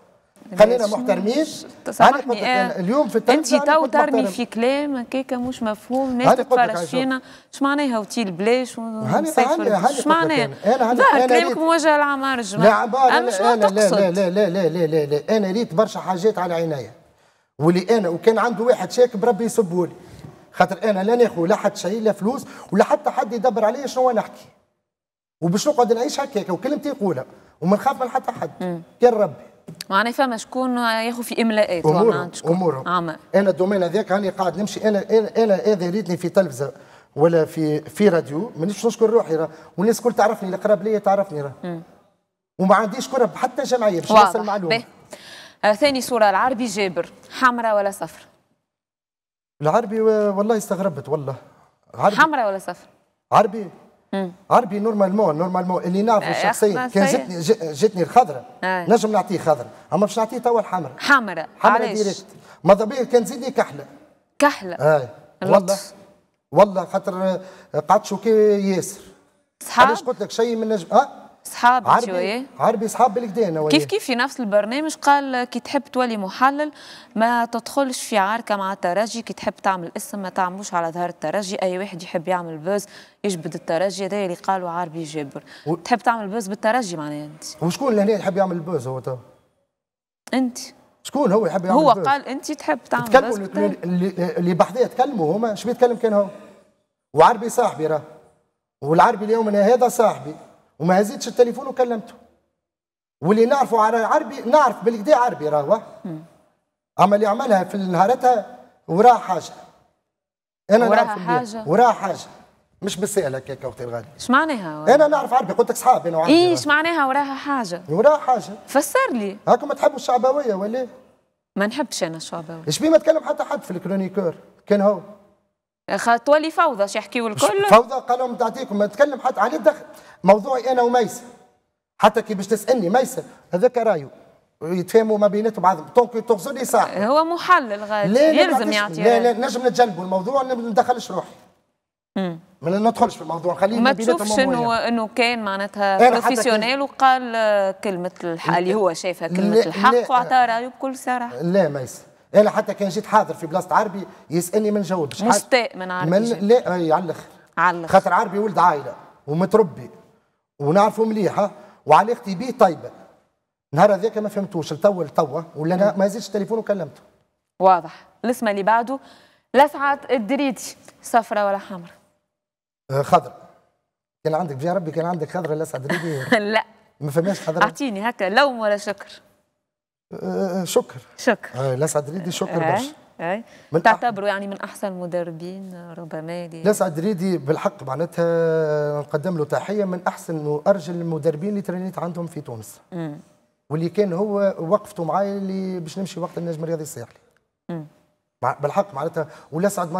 خلينا محترمين سامحني اليوم في انت تو ترمي في كلام هكاك مش مفهوم الناس تتفرج فينا اش معناها اوتيل بلاش ونسافر اش معناها لا كلامك موجه لعمار جمال لا انا ريت برشا حاجات على عينيا واللي انا وكان عنده واحد شاك بربي يسبهولي خاطر انا لا ناخذ لا حد شيء لا فلوس ولا حتى حد يدبر عليا شنو نحكي وباش نقعد نعيش هكاك وكلمتي نقولها وما نخاف من حتى حد كان ربي معناها فما شكون ياخذ في املاءات امورهم انا الدومين هذاك راني قاعد نمشي انا هذا ريتني في تلفزه ولا في راديو مانيش نشكر روحي راه، والناس الكل تعرفني، اللي قراب ليا تعرفني راه، وما عنديش كره حتى جمعيه باش نوصل المعلومه. ثاني صوره العربي جابر، حمراء ولا صفر؟ العربي والله استغربت والله، حمراء ولا صفر؟ عربي عربي نورمالمون اللي نعرفوا الشخصيه، كان جاتني الخضره نجم نعطيه خضره، اما باش نعطيه توا الحمراء. حمراء ديريكت، ماذا بيا كان تزيدني كحله. كحله؟ اي والله والله، خاطر قعدت شوكي ياسر. صحاب؟ علاش قلت لك شيء من نجم صحاب شويه، عربي صحاب بالكدا انا وياه. كيف في نفس البرنامج قال كي تحب تولي محلل ما تدخلش في عاركه مع الترجي، كي تحب تعمل اسم ما تعملوش على ظهر الترجي، اي واحد يحب يعمل بوز يجبد الترجي، هذا اللي قالوا عربي جابر. تحب تعمل بوز بالترجي معناها انت؟ وشكون اللي هنا يحب يعمل بوز هو تو؟ انت. شكون هو يحب يعمل بوز؟ هو قال انت تحب تعمل بوز. تكلموا اللي بحذاه تكلموا، هما شبي يتكلم كان هو. وعربي صاحبي راه، والعربي اليوم انا هذا صاحبي، وما هزيتش التليفون وكلمته، واللي نعرفه على عربي نعرف بالكدا عربي راهو، اما اللي عملها في نهارتها وراها حاجه، انا نعرف وراها حاجه مش بالسهل هكاك اختي الغاليه. اش معناها؟ انا نعرف عربي، قلت لك صحاب انا وعربي. ايش معناها وراها حاجه؟ وراها حاجه، فسر لي. هاكم ما تحبوا الشعبويه ولا؟ ما نحبش انا الشعبويه. اش بيه ما تكلم حتى حد في الكرونيكور كان هو، تولي فوضى شو يحكيوا الكل؟ فوضى قالوا لهم تعطيكم ما نتكلم حتى عليه الدخل، موضوعي انا وميسر، حتى كي باش تسالني ميسر هذاك رايو يتفاهموا ما بيناتهم بعضهم، طونكي تغزر لي صح. هو محلل غالي يلزم يعطي. لا نجم نتجنبوا الموضوع، ما ندخلش روحي. ما ندخلش في الموضوع، خلينا ما تشوفش انه كان معناتها بروفيسيونيل وقال كلمه الحق اللي هو شايفها كلمه الحق واعطى رايو بكل صراحه. لا ميسر انا حتى كان جيت حاضر في بلاصه عربي يسالني ما نجاوبش، مستاء من عربي لا اي على الاخر، خاطر عربي ولد عائله ومتربي ونعرفه مليحه وعلاقتي بيه طيبه. النهار هذاك ما فهمتوش لتوا ولا انا ما هزيتش التليفون وكلمته. واضح. الاسم اللي بعده لسعد الدريدي، صفرة ولا حمراء؟ خضرة. كان عندك يا ربي كان عندك خضرة لسعد الدريدي. لا ما فماش خضرة. اعطيني هكا لوم ولا شكر؟ شكر. لسعد الدريدي شكر برشا. تعتبروا يعني من احسن المدربين ربما؟ لسعد الدريدي بالحق معناتها نقدم له تحيه، من احسن وارجل المدربين اللي ترينيت عندهم في تونس. واللي كان هو وقفته معايا اللي باش نمشي وقت النجم الرياضي الساحلي. بالحق معناتها، ولسعد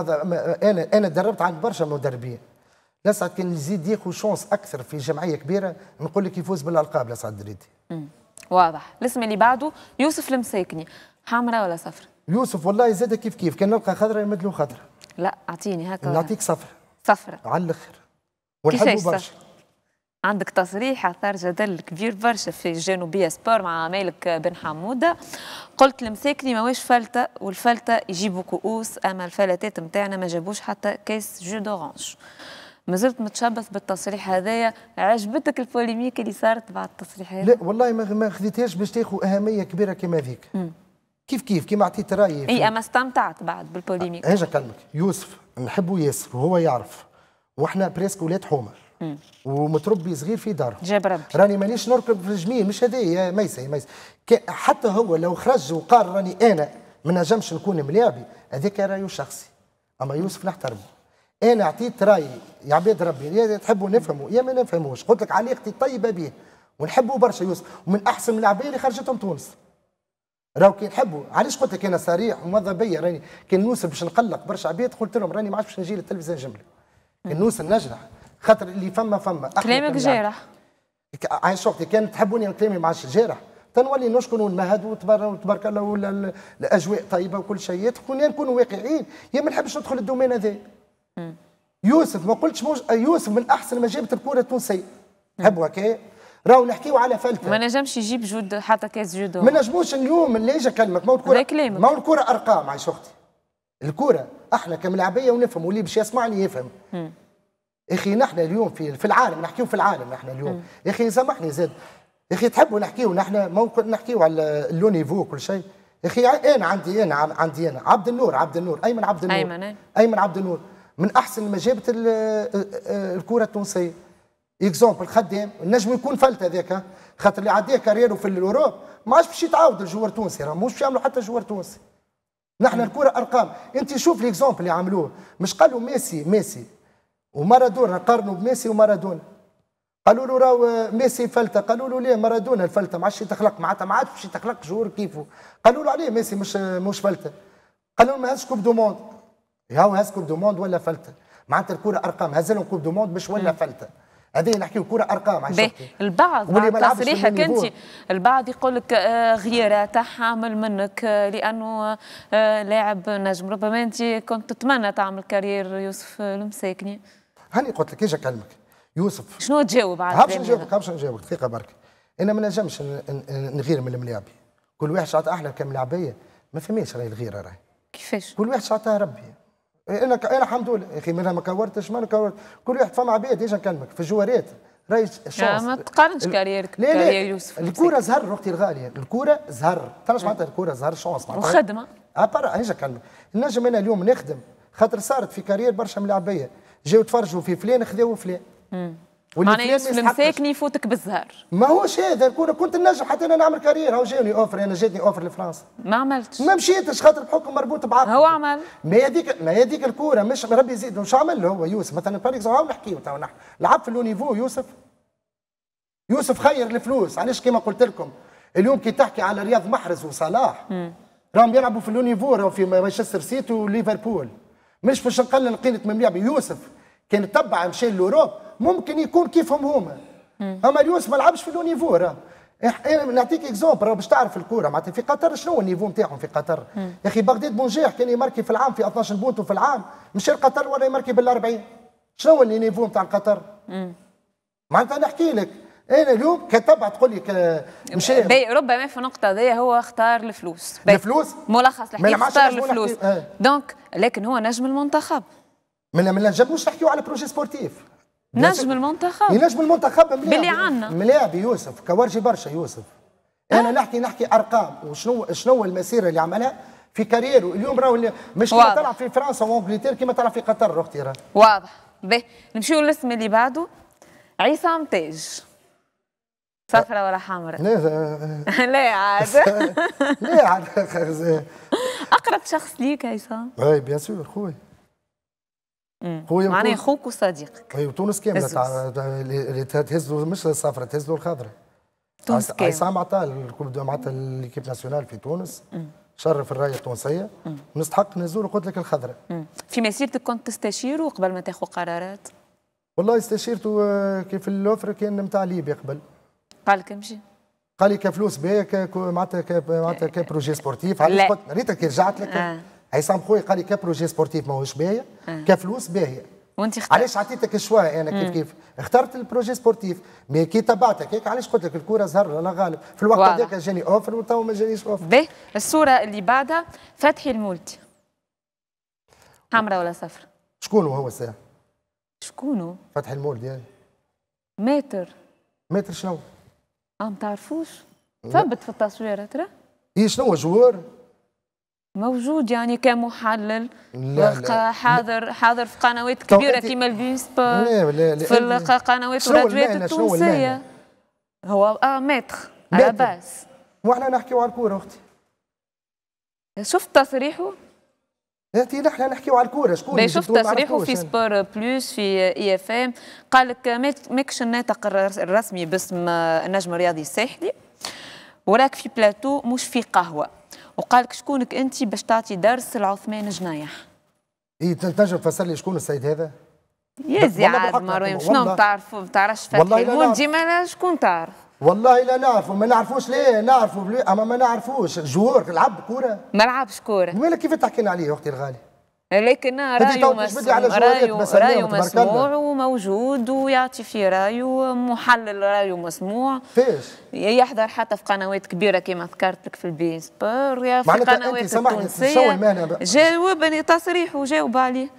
انا دربت عند برشا مدربين. لسعد كان يزيد ياخذ شونس اكثر في جمعيه كبيره، نقول لك يفوز بالالقاب لسعد الدريدي. واضح. الاسم اللي بعده يوسف المساكني، حمراء ولا صفر؟ يوسف والله زاد كيف كيف، كان نلقى خضره يمد له خضره. لا اعطيني هكا. نعطيك صفر. صفر على الاخر ونحبه برشا. عندك تصريح اثار جدل كبير برشا في جنوبيه سبور مع مالك بن حمودة، قلت المساكني ماهوش فلته، والفلته يجيبوا كؤوس، اما الفلتات نتاعنا ما جابوش حتى كيس جو دورانج. مازلت متشبث بالتصريح هذايا، عجبتك البوليميك اللي صارت بعد التصريح هذا؟ لا والله ما خذيتهاش باش تاخذ اهميه كبيره كما ذيك. كيف كيف كيما عطيت رايي. اي اما استمتعت بعد بالبوليميك. اجا نكلمك، يوسف نحبه ياسر وهو يعرف، واحنا بريسك ولاد حومه ومتربي صغير في داره. جاب ربي. راني مانيش نركب في الجميل، مش هذايا يا ميسا حتى هو لو خرج وقال راني انا ما نجمش نكون ملاعبي، هذاك رايه الشخصي. اما يوسف نحترمه. أنا عطيت رأيي يا عباد ربي، يا تحبوا نفهموا يا ما نفهموش، قلت لك علاقتي الطيبة به ونحبوا برشا يوسف، ومن أحسن اللاعبين اللي خرجتهم تونس. راهو كي نحبوا، علاش قلت لك أنا صريح وماذا بيا، راني كان نوصل باش نقلق برشا عباد قلت لهم راني ما عادش باش نجي للتلفزة نجملة. كان نوصل نجرح، خاطر اللي فما. كلامك جارح. عايش وقتي كان تحبوني كلامي ما عادش جارح، تنولي نشكر ونمهد وتبارك الله والأجواء طيبة وكل شيء، كنا نكونوا واقعيين، يا ما نحبش ندخل الدومين هذا. يوسف ما قلتش يوسف من احسن ما جابت الكره التونسيه. نحبوا هكا راهو نحكيو على فلته. ما نجمش يجيب جود حتى كاس جودو. ما نجموش اليوم اللي جا كلمك ماهو الكره، ماهو الكره ارقام عايش اختي. الكره احنا كملاعبيه ونفهم، واللي باش يسمعني يفهم. اخي نحن اليوم في العالم نحكيو في العالم، نحن اليوم يا اخي سامحني زاد يا اخي تحبوا نحكيو، نحن ماهو نحكيو على اللونيفو وكل شيء. يا اخي انا عندي عبد النور ايمن عبد النور من احسن ما جابت الكره التونسيه. اكزومبل خدام النجم يكون فلت هذاك، خاطر اللي عداه كاريرو في الاوروب ما عادش باش يتعاود الجوار التونسي، راه مش باش يعملوا حتى جوار تونسي. نحن الكره ارقام، انت شوف الاكزومبل اللي عملوه، مش قالوا ميسي ومارادونا قارنوا بميسي ومارادونا. قالوا له راهو ميسي فلتة، قالوا له ليه مارادونا الفلتة ما عادش يتخلق، معناتها ما عادش باش يتخلق جمهور كيفه. قالوا له عليه ميسي مش فلتة. قالوا له ما هزش كوب دو موند. هاو هز كوب دو موند ولا فلتة؟ معناتها الكرة أرقام، هز لهم كوب دو موند مش ولا فلتة. هذه نحكيو كرة أرقام عشان البعض تصريحك أنت، البعض يقول لك غيرات حامل منك لأنه لاعب نجم، ربما أنت كنت تتمنى تعمل كارير يوسف المساكني. هاني قلت لك إيش أكلمك يوسف شنو تجاوب على هذا؟ هابش نجاوب دقيقة برك. أنا ما نجمش نغير من الملاعبي، كل واحد شاطئ أحلى كملاعبية، ما فماش راهي الغيرة راهي. كيفاش؟ كل واحد شاطئ ربي. انا الحمد لله يا اخي منها ما كورتش كل واحد فما عباد ايش نكلمك في الجوارات راهي الشانس. ما تقارنش كاريرك كارير يوسف. الكره زهر اختي الغاليه، الكره زهر، تعرفش معناتها الكره زهر شانس وخدمه. ابار ايش نكلمك نجم انا اليوم نخدم خاطر صارت في كارير برشا ملاعبيه جاوا تفرجوا في فلان خذاو فلان. معناها يوسف المساكني يفوتك بالزهر. ما هوش هذا كنت النجم حتى انا نعمل كارير. هو جاني اوفر، انا جاتني اوفر لفرنسا ما عملتش، ما مشيتش خاطر بحكم مربوط بعقد. هو عمل ما هذيك الكوره مش ربي يزيد مش عمل له هو يوسف مثلا باريكس. هاو نحكيو تو نحن لعب في لونيفو يوسف خير الفلوس. علاش كيما قلت لكم اليوم كي تحكي على رياض محرز وصلاح راهم يلعبوا في لونيفو، راهو في مانشستر سيتي وليفربول، مش باش نقلل قيمه من لعب يوسف. كان تبع مشى لوروب ممكن يكون كيفهم هما، اما يوسف ما لعبش في لونيفو. راه نعطيك اكزومبل باش تعرف الكوره معناتها في قطر شنو هو النيفو نتاعهم في قطر. يا اخي بغداد بونجيح كان يماركي في العام في 12 بونتو في العام، مشى لقطر ولا يماركي بال40. شنو هو النيفو نتاع قطر؟ معناتها نحكي لك انا اليوم كتبع تقول لي مشى ربما في النقطه هذه هو اختار الفلوس. الفلوس ملخص الحكي، اختار الفلوس دونك. لكن هو نجم المنتخب، ما نجموش نحكيو على بروجي سبورتيف. نجم المنتخب باللي عندنا ملاعب يوسف كورجي برشا يوسف. انا نحكي ارقام وشنو المسيره اللي عملها في كاريره. اليوم راهو مش كيما تلعب في فرنسا وانجلتير كيما تلعب في قطر اختي. راه واضح. باهي نمشيو للاسم اللي بعده، عيسام تيج. صفرة ولا حمراء؟ لا عاد لا عاد. اقرب شخص ليك عيسام؟ اي بيان سور خويا. معناه خوك وصديقك. اي وتونس كامله اللي تهزوا مش الصفرة تهزوا الخضرة. تونس كامله. عصام عطاه معناتها ليكيب ناسيونال في تونس، شرف الرايه التونسيه ونستحق نزول. قلت لك الخضرة. في مسيرتك كنت تستشيره قبل ما تاخذ قرارات؟ والله استشيرته كيف اللوفر كان نتاع ليبيا قبل. قال لك امشي؟ قال لي كفلوس باهيه معناتها كبروجي سبورتيف. علاش قلت ريتك كي رجعت لك عصام خويا قال لي كبروجي سبورتيف ماهوش باهيه كفلوس باهيه. وانت اخترت؟ علاش عطيتك الشوا انا كيف اخترت البروجي سبورتيف. مي كي تبعتك هيك علاش قلت لك الكره زهر انا غالب في الوقت هذاك جاني اوفر وتو ما جانيش اوفر. باهي الصوره اللي بعدها، فتحي المولد. حمراء ولا صفر؟ شكون هو الساعه؟ شكون فتحي المولد يعني؟ متر شنو؟ ما تعرفوش؟ ثبت في التصوير ترى؟ اي شنو جوار؟ موجود يعني كمحلل حاضر في قنوات كبيره كيما البي سبور في القنوات والراديوات التونسيه. هو ماتر على باس واحنا نحكيو على الكوره اختي. شفت تصريحه؟ انتي نحنا نحكيو على الكوره. شكون شفت تصريحه في سبور بلوس في IFM؟ قال لك ماكش الناطق الرسمي باسم النجم الرياضي الساحلي وراك في بلاتو مش في قهوه، وقالك شكونك انت باش تعطي درس لعثمان جنيح. اي تنجم تفسر لي شكون السيد هذا؟ يا زياد مروان شنو ما تعرفش فتحي المولد ديما شكون تعرف؟ والله لا نعرف وما نعرفوش. ليه نعرفوا اما ما نعرفوش جوار لعب كوره؟ ما لعبش كوره. مالك كيف تحكينا عليه اختي الغالي؟ لكن رايه مسموع وموجود ويعطي في رايه، محلل رايه مسموع فيش يحضر حتى في قنوات كبيره كما ذكرت لك في البي سبور يا في قنوات التونسيه. جاوبني تصريح وجاوب عليه.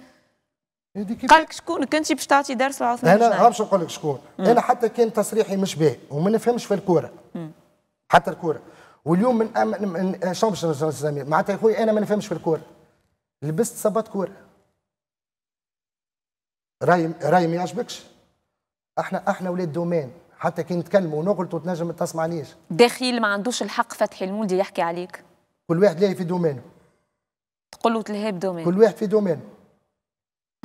قال لك شكونك انت باش تعطي درس لعثمان؟ انا غابش نقول لك شكون. انا حتى كان تصريحي مش باهي وما نفهمش في الكوره حتى الكوره. واليوم من شنو باش معناتها يا خويا انا ما نفهمش في الكوره. لبست صبات كوره راي ما يعجبكش. احنا ولاد دومين حتى كي نتكلموا ونغلطوا تنجم ما تسمعنيش. دخيل ما عندوش الحق فتحي المولدي يحكي عليك. كل واحد لاهي في دومينه. تقول له تلهي بدومين. كل واحد في دومينه.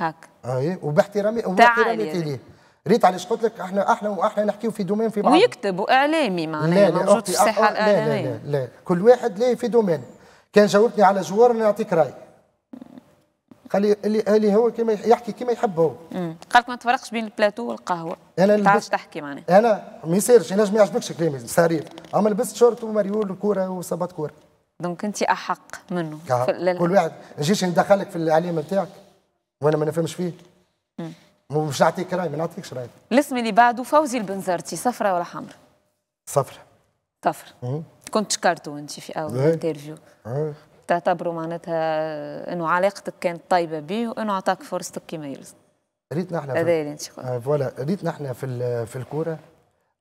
هاك اي وباحترامي ليه. ريت علاش قلت لك احنا نحكيو في دومين في بعض ويكتب اعلامي معناها موجود في الساحه الاعلاميه. لا لا لا كل واحد ليه في دومين. كان جاوبتني على جوار انا نعطيك راي خلي اللي هو كما يحكي كما يحب هو. قالك ما تفرقش بين البلاتو والقهوه. انا لبست تحكي معناها. انا ما يصيرش انا ما يعجبكش كلامي صريح. اما لبست شورت ومريول وكوره وصبات كوره. دونك انت احق منه. كل واحد ما نجيش ندخلك في الاعلام نتاعك وانا ما نفهمش فيه. مش نعطيك راي ما نعطيكش راي. الاسم اللي بعده فوزي البنزرتي صفرة ولا حمراء؟ صفرة. صفرة. كنت شكرته انت في اول انترفيو. تعتبروا معناتها انه علاقتك كانت طيبه بيه وانه عطاك فرصتك كما يلزم. ريتنا احنا هذا اللي فوالا ريتنا احنا في الكوره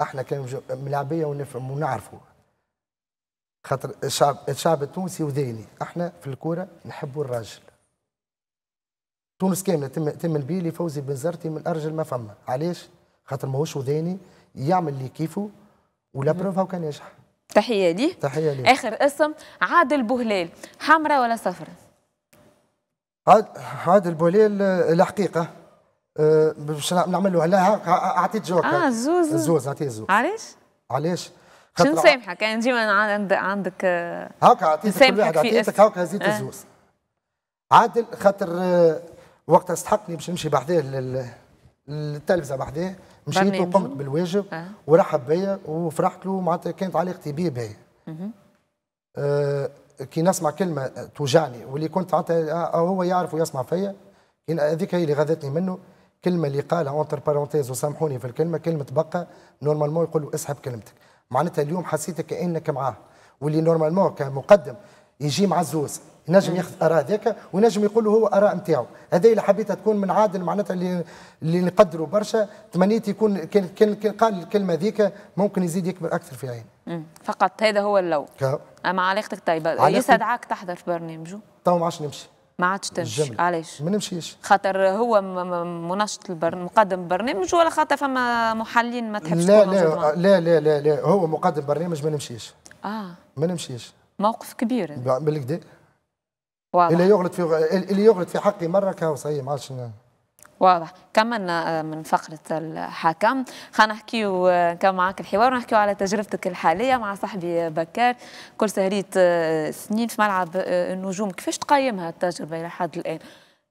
احنا كان ملاعبيه ونفهم ونعرفوا خاطر الشعب التونسي وذيلي احنا في الكوره نحبوا الراجل. تونس كامله تمن بيه اللي فوزي بنزرتي من ارجل ما فما. علاش؟ خاطر ماهوش وذيني يعمل اللي كيفه ولا بروفها وكان ينجح. تحية ليه. تحية ليه. آخر اسم عادل بوهلال حمراء ولا صفرة؟ عادل بوهلال الحقيقة باش نعمل له هلا أعطيت جوك. زوز زوز أعطيه زوز. علاش؟ علاش؟ شنو نسامحك كان ديما عندك هاكا أعطيتك كل واحد أعطيتك هاكا هزيت الزوز. عادل خاطر وقتها استحقني باش نمشي بحذاه للتلفزة بحذاه مشيت وقمت بالواجب ورحب بيا وفرحت له معناتها كانت علاقتي بيه باهيه. كي نسمع كلمه توجعني واللي كنت هو يعرف ويسمع فيا هذيك هي اللي غذتني منه. كلمه اللي قالها اونتر بارونتيز وسامحوني في الكلمه كلمه بقى نورمالمون يقول له اسحب كلمتك معناتها اليوم حسيتك كانك معاه واللي نورمالمون كمقدم يجي مع الزوز ينجم ياخذ اراء ذاك وينجم يقول له هو اراء نتاعو. هذا اللي حبيتها تكون من عادل معناتها اللي نقدروا برشا. تمنيت يكون كان قال الكلمه ذيك ممكن يزيد يكبر اكثر في عيني. فقط هذا هو اللون. اما علاقتك طيبه يسعدك تحضر في برنامجه؟ تو ما عادش نمشي. ما عادش تمشي. علاش؟ ما نمشيش خاطر هو منشط مقدم برنامج ولا خاطر فما محلين ما تحبش تكون لا لا لا لا لا هو مقدم برنامج ما نمشيش. ما نمشيش. موقف كبير بالكدا واضح. اللي يغلط في حقي مره كهو صحيح ما عادش واضح. كملنا من فقره الحكم. خلينا نحكيو كان معاك الحوار ونحكيو على تجربتك الحاليه مع صاحبي بكار كل سهريت سنين في ملعب النجوم. كيفاش تقيمها التجربه الى حد الان؟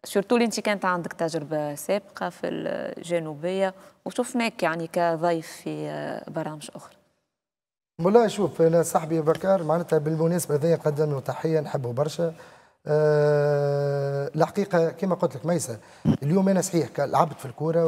سورتو اللي انت كانت عندك تجربه سابقه في الجنوبيه وشفناك يعني كضيف في برامج اخرى. والله شوف انا صاحبي بكار معناتها بالمناسبه هذايا نقدم له تحيه نحبه برشا. الحقيقه كما قلت لك ميسا اليوم انا صحيح لعبت في الكوره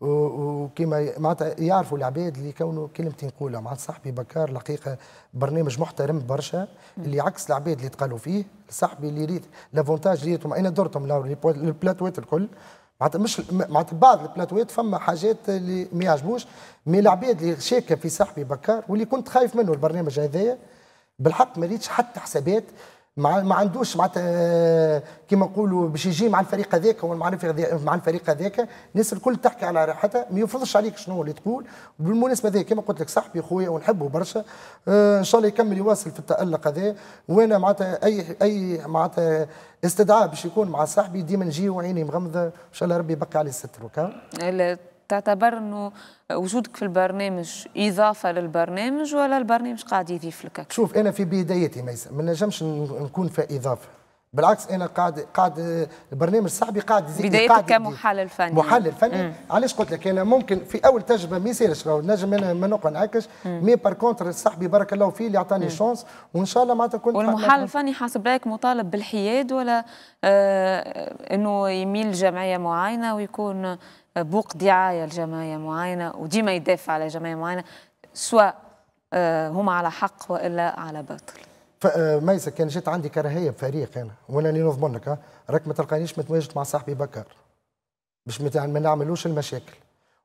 وكما معناتها يعرفوا العباد اللي كونوا كلمتي نقولها مع صاحبي بكار الحقيقه برنامج محترم برشا اللي عكس العباد اللي تقالوا فيه. صاحبي اللي ريت لافونتاج ريتهم انا درتهم البلاتوات الكل معناتها مش معناتها بعض البلاتوات فما حاجات اللي ما يعجبوش مي العباد اللي شاكه في صاحبي بكار واللي كنت خايف منه البرنامج هذايا بالحق ما ريتش حتى حسابات ما عندوش معناتها كيما نقولوا باش يجي مع الفريق هذاك مع الفريق هذاك الناس الكل تحكي على راحتها ما يفرضش عليك شنو اللي تقول. بالمناسبه هذه كيما قلت لك صاحبي خويا ونحبه برشا. ان شاء الله يكمل يواصل في التالق هذا وانا معناتها اي معناتها استدعاء باش يكون مع صاحبي ديما نجي وعيني مغمضه ان شاء الله ربي يبقى عليه الستر. وكا تعتبر انه وجودك في البرنامج اضافه للبرنامج ولا البرنامج قاعد يضيف لك؟ شوف انا في بدايتي ما نجمش نكون في اضافه بالعكس انا قاعد البرنامج صاحبي قاعد يزيد بدايتك كمحلل فني. محلل فني علاش قلت لك انا ممكن في اول تجربه ما يصيرش نجم انا ما ننعكش مي بار كونتر صاحبي بارك الله فيه اللي عطاني شونس وان شاء الله معناتها كنت. والمحلل الفني حسب رايك مطالب بالحياد ولا انه يميل لجمعيه معينه ويكون بوق دعايه لجمعيه معينه وديما يدافع على جمعيه معينه سواء هما على حق والا على باطل؟ ميسا كان جات عندي كراهيه بفريق انا وانا اللي نضمن لك راك ما تلقانيش متواجد مع صاحبي بكر باش ما نعملوش المشاكل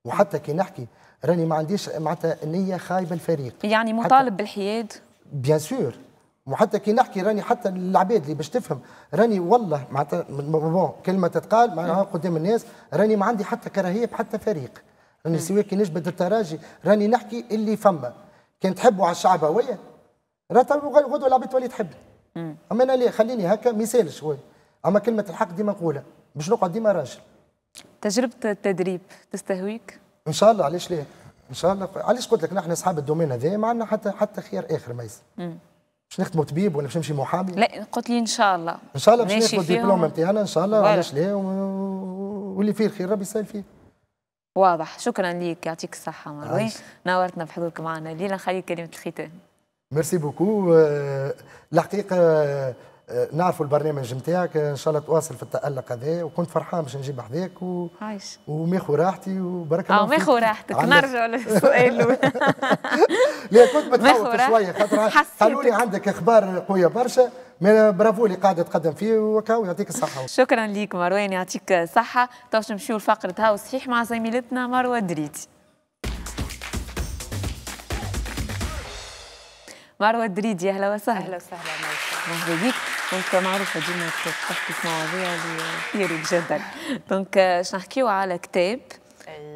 وحتى كي نحكي راني ما عنديش معناتها نيه خايبه الفريق يعني مطالب بالحياد بيان سور. وحتى كي نحكي راني حتى العباد اللي باش تفهم راني والله معناتها بون كلمه تتقال معناها قدام الناس راني ما عندي حتى كراهيه بحتى فريق راني سواء كي نجبد التراجي راني نحكي اللي فما كان تحبوا على الشعب هويا راه غدوه العباد تولي تحبني. اما انا اللي خليني هكا ما يسالش اما كلمه الحق ديما نقولها. باش نقعد ديما راجل. تجربه التدريب تستهويك؟ ان شاء الله، علاش ليه؟ ان شاء الله. علاش قلت لك نحن اصحاب الدومين هذا ما عندنا حتى خيار اخر ميس. باش نخدموا طبيب ولا باش نمشي محامي؟ لا قلت لي ان شاء الله. ان شاء الله باش ناخذ الدبلوم نتاعنا ان شاء الله، علاش ليه؟ واللي فيه الخير ربي يسهل فيه. واضح، شكرا ليك، يعطيك الصحة مروان، نورتنا بحضورك معنا الليلة، نخليك كلمة الختام. ميرسي بوكو، الحقيقة نعرفوا البرنامج نتاعك، ان شاء الله تواصل في التألق هذا، وكنت فرحان باش نجيب حذاك وعايش وماخو راحتي وبارك الله فيك. ماخو راحتك، نرجع للسؤال الأول. لا كنت متفوت شوية خاطر قالوا لي عندك أخبار قوية برشا. برافو اللي قاعده تقدم فيه وكاو، يعطيك الصحه. شكرا ليك مروان، يعطيك الصحه. تو نمشيو لفقره هاو صحيح مع زميلتنا مروه دريد. مروه دريد يا اهلا وسهلا. اهلا وسهلا مرحبا بك. دونك معروفه ديما تحكي في مواضيع اللي تثير الجدل، دونك باش نحكيو على كتاب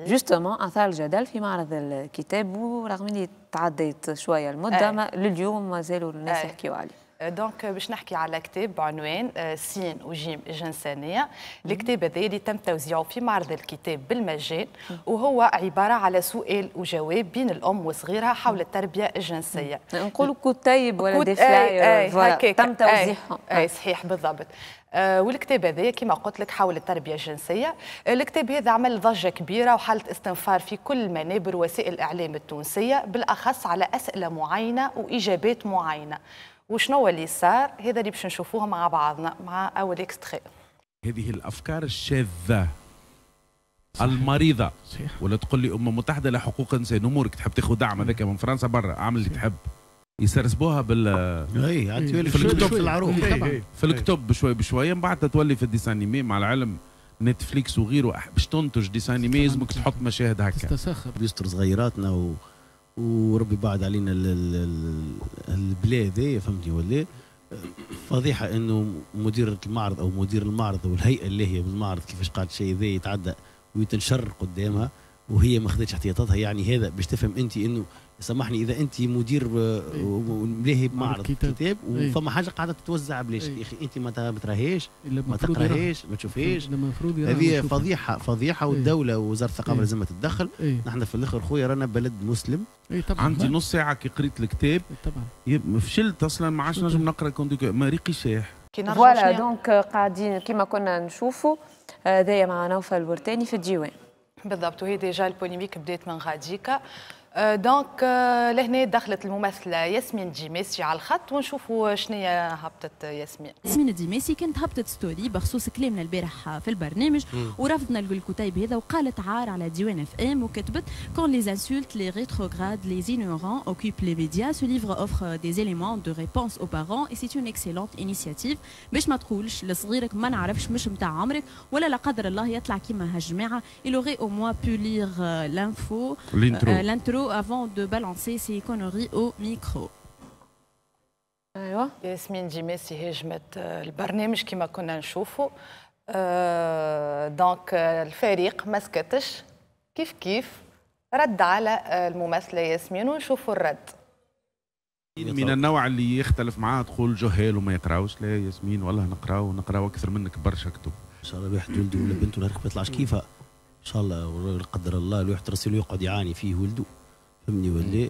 جوستومون اثار الجدل في معرض الكتاب، ورغم اني تعديت شويه المده ما لليوم مازالوا الناس يحكيو عليه. دونك باش نحكي على كتاب بعنوان سين وجيم جنسانيه. الكتاب هذا اللي تم توزيعه في معرض الكتاب بالمجان، وهو عباره على سؤال وجواب بين الام وصغيرها حول التربيه الجنسيه. نقولوا كتيب ولا ديفلاي تم توزيعهم. اي صحيح بالضبط. والكتاب هذا كما قلت لك حول التربيه الجنسيه. الكتاب هذا عمل ضجه كبيره وحاله استنفار في كل منابر وسائل الاعلام التونسيه، بالاخص على اسئله معينه واجابات معينه. وشنو اللي صار؟ هذا اللي باش نشوفوه مع بعضنا مع اول اكستري. هذه الافكار الشاذه المريضه، ولا تقول لي امم متحده لحقوق الانسان امورك تحب تاخذ دعم هذاك من فرنسا برا، اعمل اللي تحب. يسرسبوها بال في الكتب، في العروض في الكتب بشوي بشوي، من بعد تولي في الديسانيمي، مع العلم نتفليكس وغيره باش تنتج ديسانيمي لازمك تحط مشاهد هكا تستسخر بيستر صغيراتنا وربي بعد علينا البلاي هذايا، فهمتني ولا؟ فضيحه انه مدير المعرض او مدير المعرض والهيئه اللي هي بالمعرض كيفاش قالت شيء ذا يتعدى ويتنشر قدامها وهي ما خدتش احتياطاتها. يعني هذا باش تفهم انت انه سامحني اذا انت مدير ملاهي بمعرض كتاب وفما حاجه قاعده تتوزع بلاش، يا اخي انت ما تراهيش ما تقراهاش ما تشوفهاش، هذه فضيحه فضيحه. والدوله ووزاره الثقافه لازم تتدخل. نحن في الاخر خويا رانا بلد مسلم. عندي نص ساعه كي قريت الكتاب طبعا فشلت اصلا، ما عادش نجم نقرا كونديك مريقي ساح. فوالا دونك قاعدين كما كنا نشوفوا هذايا مع نوفل البرتاني في الديوان بالضبط، وهي ديجا البوليميك بدات من غاديكا. دونك لهنا دخلت الممثله ياسمين ديميسي على الخط ونشوفوا شنيا هبطت ياسمين. ياسمين ديميسي كانت هبطت ستوري بخصوص كلامنا البارح في البرنامج ورفضنا الكتيب هذا، وقالت عار على ديوان اف ام وكتبت كون لي انسولت لي ريتروغراد لي ignorants occupent les médias ce livre offre des éléments de réponse aux parents et c'est une excellente initiative. باش ما تقولش لصغيرك ما نعرفش مش نتاع عمرك، ولا لا قدر الله يطلع كيما هالجماعه. il aurait au moins pu lire l'info l'intro avant de balancer ses conneries au micro. ايوا ياسمين ديميسي هجمت البرنامج كما كنا نشوفوا. دونك الفريق ما سكتش، كيف كيف رد على الممثله ياسمين ونشوفوا الرد. من النوع اللي يختلف معاه تقول جهال وما يقراوش، لا ياسمين والله نقراو اكثر منك برشا كتب. ان شاء الله الواحد ولده ولا بنته ولا ما يطلعش كيفها ان شاء الله، ولا قدر الله الواحد راسه يقعد يعاني فيه ولده، فهمني ولا؟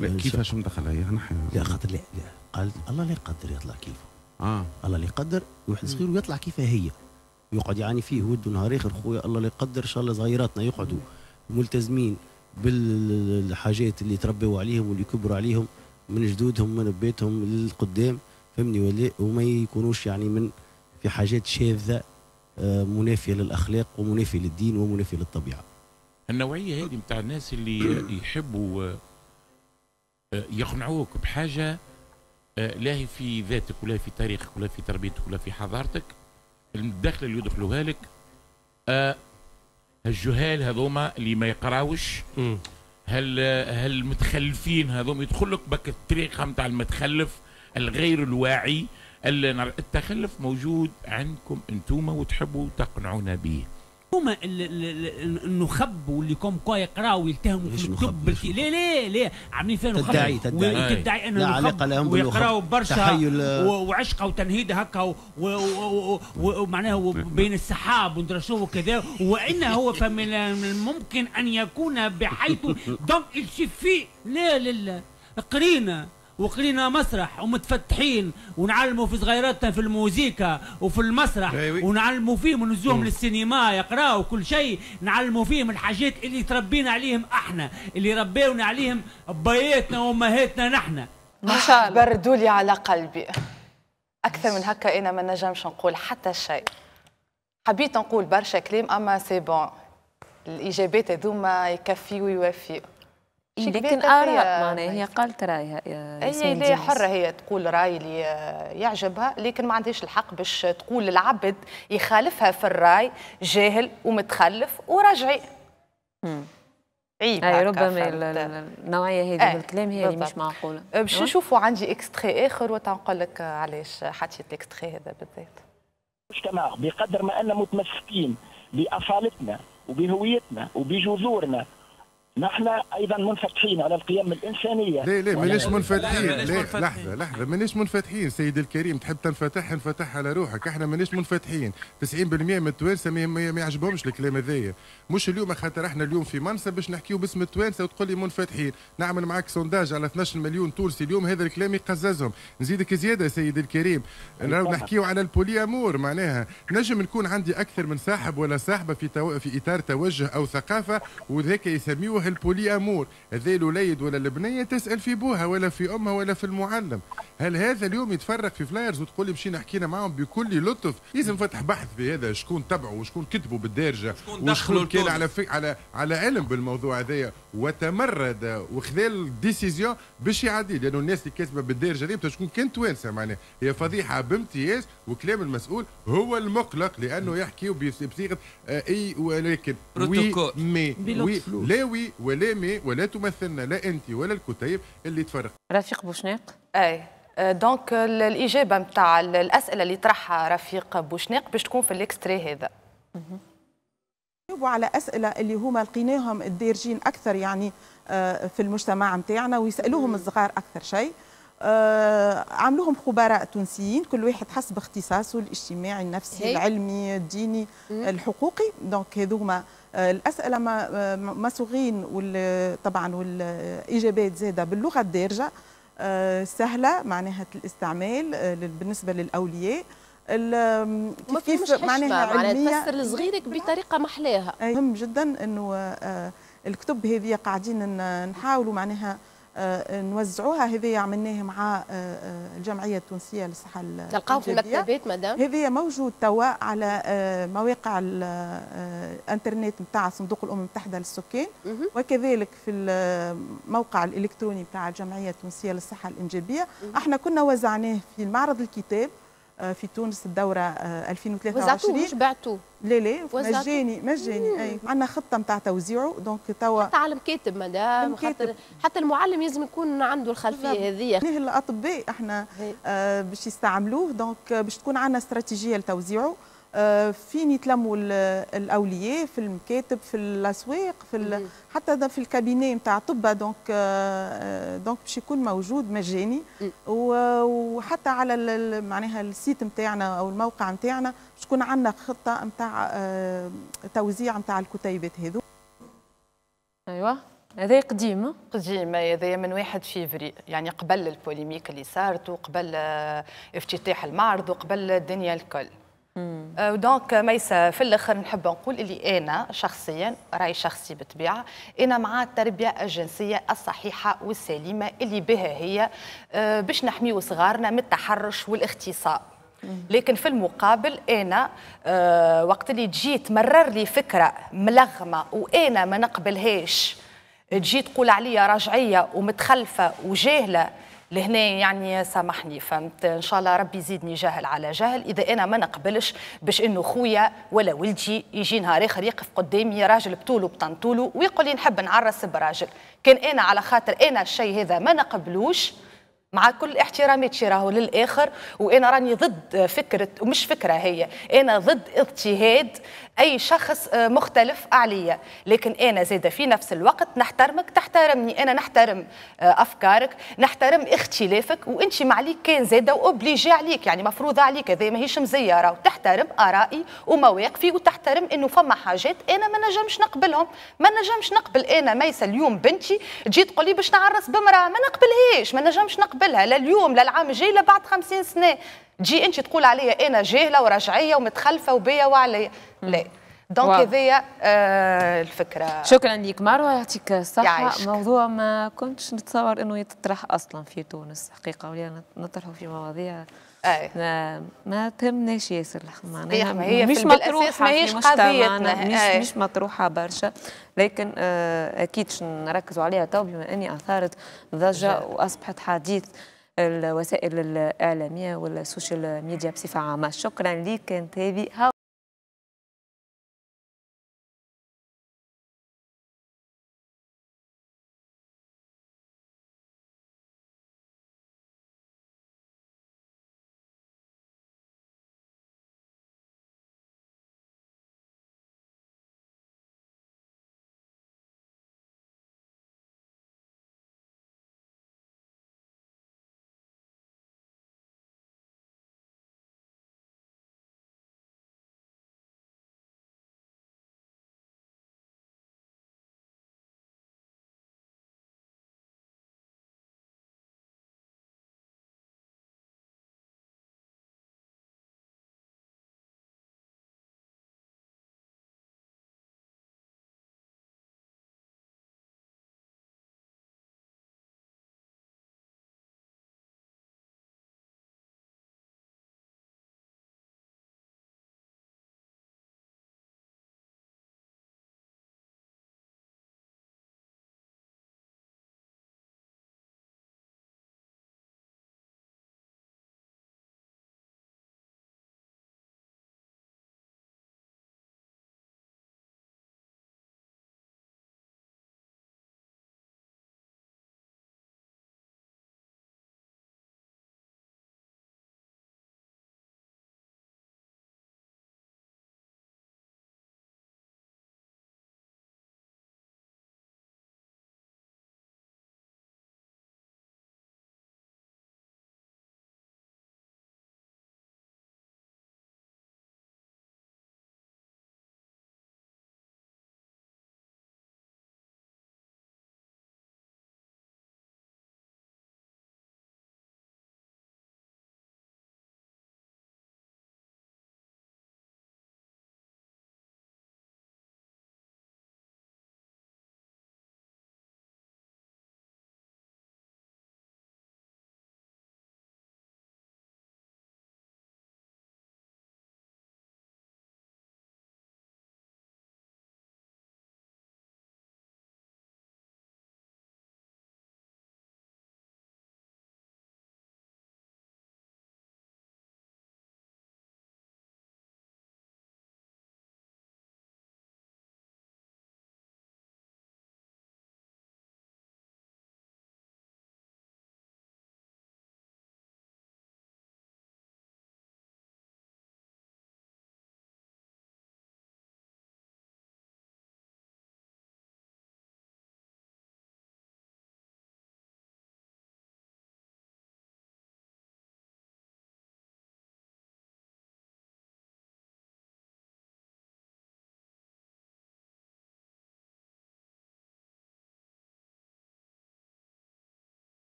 لا كيفاش مدخلها هي نحيا؟ لا خاطر لا قالت الله لا يقدر يطلع كيفه. الله لا يقدر واحد صغير ويطلع كيفه هي، يقعد يعاني فيه ولده نهار اخر. خويا الله لا يقدر ان شاء الله صغيراتنا يقعدوا ملتزمين بالحاجات اللي تربوا عليهم واللي كبروا عليهم من جدودهم من بيتهم للقدام، فهمني ولا؟ وما يكونوش يعني من في حاجات شاذه منافيه للاخلاق ومنافيه للدين ومنافيه للطبيعه. النوعية هذه متاع الناس اللي يحبوا يقنعوك بحاجة لا في ذاتك ولا في تاريخك ولا في تربيتك ولا في حضارتك، الدخلة اللي يدخلوها لك. الجهال هذوما اللي ما يقراوش، هالمتخلفين هذوما يدخل لك بك الطريقة متاع المتخلف الغير الواعي. التخلف موجود عندكم انتوما وتحبوا تقنعونا به. هما النخب واللي كوم كوا يقراوا ويتهموا في الكتب ليه ليه ليه عاملين فيها نخب تدعي ان النخب ويقراوا برشا وعشقه وتنهيد هكا ومعناه بين السحاب وندرى شو وكذا، وانه هو فمن الممكن ان يكون بحيث دونك الشفي لا لا لا قرينا وقرينا مسرح ومتفتحين ونعلموا في صغيراتنا في الموزيكا وفي المسرح ونعلموا فيهم ونزوهم للسينما يقراوا كل شيء، نعلموا فيهم الحاجات اللي تربينا عليهم احنا، اللي ربيونا عليهم بياتنا وامهاتنا نحن. ما شاء الله بردوا لي على قلبي. اكثر من هكا انا ما نجمش نقول حتى شيء. حبيت نقول برشا كلام اما سي بون. الاجابات هذوما يكفيوا ويوافيوا. لكن آراء معناها هي قالت رايها، هي حرة هي تقول راي اللي يعجبها، لكن ما عندهاش الحق باش تقول للعبد يخالفها في الراي جاهل ومتخلف ورجعي. عيب هكا ربما النوعية هذه بالكلام هي اللي مش معقولة. باش نشوفوا عندي اكستخي آخر وتنقول لك علاش حطيت الاكستخي هذا بالذات. المجتمع بقدر ما أننا متمسكين بأصالتنا وبهويتنا وبجذورنا نحن ايضا منفتحين على القيم الانسانيه. لا لا ماناش منفتحين، لا لحظه لحظه ماناش منفتحين سيدي الكريم، تحب تنفتح انفتح على روحك، احنا ماناش منفتحين، 90% من التوانسه ما يعجبهمش الكلام هذايا، مش اليوم خاطر احنا اليوم في منصب باش نحكيو باسم التوانسه وتقول لي منفتحين، نعمل معاك سونداج على 12 مليون تونسي اليوم هذا الكلام يقززهم، نزيدك زياده سيدي الكريم، نحكيو على البولي امور معناها، نجم نكون عندي اكثر من صاحب ولا صاحبه في اطار توجه او ثقافه وذاك يسميوه البولي امور، هذا الوليد ولا البنيه تسال في بوها ولا في امها ولا في المعلم، هل هذا اليوم يتفرق في فلايرز وتقول لي مشينا حكينا معاهم بكل لطف، لازم فتح بحث في هذا شكون تبعه وشكون كتبوا بالدارجه وشكون كان على علم بالموضوع هذايا وتمرد وخذال ديسيزيون باش يعدي، لانه الناس اللي كاتبه بالدارجه هذه شكون كان توانسه معناها هي فضيحه بامتياز، وكلام المسؤول هو المقلق لانه يحكي بصيغه اي ولكن بروتوكول وي لا وي ولا مي ولا تمثلنا لا انت ولا الكتيب اللي تفرق. رفيق بوشنيق اي دونك الاجابه نتاع الاسئله اللي طرحها رفيق بوشنيق باش تكون في الاكستري هذا. جاوبوا على اسئله اللي هما لقيناهم الدارجين اكثر يعني في المجتمع نتاعنا ويسالوهم الصغار اكثر شيء. عملوهم خبراء تونسيين كل واحد حسب اختصاصه الاجتماعي النفسي العلمي الديني الحقوقي، دونك هذوما الاسئله مسوغين طبعا والاجابات زاده باللغه الدارجه سهله معناها الاستعمال بالنسبه للاولياء كيف معناها علميه تفسر لصغيرك بطريقه محلاها. مهم جدا انه الكتب هذه قاعدين نحاولوا معناها نوزعوها، هذه عملناها مع الجمعيه التونسيه للصحه تلقاو في المكتبات مدام، هذه موجود توا على مواقع الانترنت نتاع صندوق الامم المتحده للسكان وكذلك في الموقع الالكتروني نتاع الجمعيه التونسيه للصحه الانجابيه. احنا كنا وزعناه في معرض الكتاب في تونس الدوره 2023. وزعتوه مش بعتوه؟ لا لا مجاني مجاني اي، عندنا خطه نتاع توزيعه دونك توا حتى على المكاتب مدام، حتى المعلم لازم يكون عنده الخلفيه هذه. الاطباء احنا باش يستعملوه دونك باش تكون عندنا استراتيجيه لتوزيعه، فين يتلموا الاولياء في المكاتب في الاسواق في حتى في الكابيني نتاع الطب، دونك باش يكون موجود مجاني وحتى على معناها السيت نتاعنا او الموقع نتاعنا باش تكون عندنا خطه نتاع توزيع نتاع الكتيبات هذو. ايوه هذا قديم قديم هذا من 1 فبراير يعني قبل البوليميك اللي صارت وقبل افتتاح المعرض وقبل الدنيا الكل. ودونك ميسا في الاخر نحب نقول اللي انا شخصيا راي شخصي بالطبيعه انا مع التربيه الجنسيه الصحيحه والسليمه اللي بها هي باش نحميو صغارنا من التحرش والاغتصاب، لكن في المقابل انا وقت اللي تجي تمرر لي فكره ملغمه وانا ما نقبلهاش تجي تقول عليا رجعيه ومتخلفه وجاهله لهنا يعني سامحني فهمت، ان شاء الله ربي يزيدني جهل على جهل. اذا انا ما نقبلش باش انه خويا ولا ولدي يجي نهار اخر يقف قدامي راجل بطوله بطنطوله ويقول لي نحب نعرس براجل، كان انا على خاطر انا الشيء هذا ما نقبلوش مع كل احترامي تشراه للاخر، وانا راني ضد فكره، ومش فكره هي، انا ضد اضطهاد اي شخص مختلف عليا، لكن انا زاده في نفس الوقت نحترمك تحترمني، انا نحترم افكارك، نحترم اختلافك، وانت معليك كان زاده واوبليجي عليك، يعني مفروضه عليك، هذا ماهيش مزيره، وتحترم ارائي ومواقفي، وتحترم انه فما حاجات انا ما نجمش نقبلهم، ما نجمش نقبل. انا ميسه اليوم بنتي تجي تقول لي باش نعرس بامراه، ما نقبلهاش، ما نجمش نقبل لا اليوم لا العام الجاي لا بعد 50 سنة، تجي انت تقول عليا انا جاهله ورجعيه ومتخلفه وبيا وعليا، لا. دونك هذيا الفكره. شكرا ليك مروه، يعطيك الصحه. موضوع ما كنتش نتصور انه يتطرح اصلا في تونس حقيقه، ولا نطرحوا في مواضيع ما تهمناش ياسر، معناها مش مطروحه، ماهيش قضيتنا، مش مطروحه برشا، لكن اكيد نركزوا عليها تو بما اني اثارت ضجه واصبحت حديث الوسائل الاعلاميه والسوشيال ميديا بصفه عامه. شكرا ليك كانت هذه.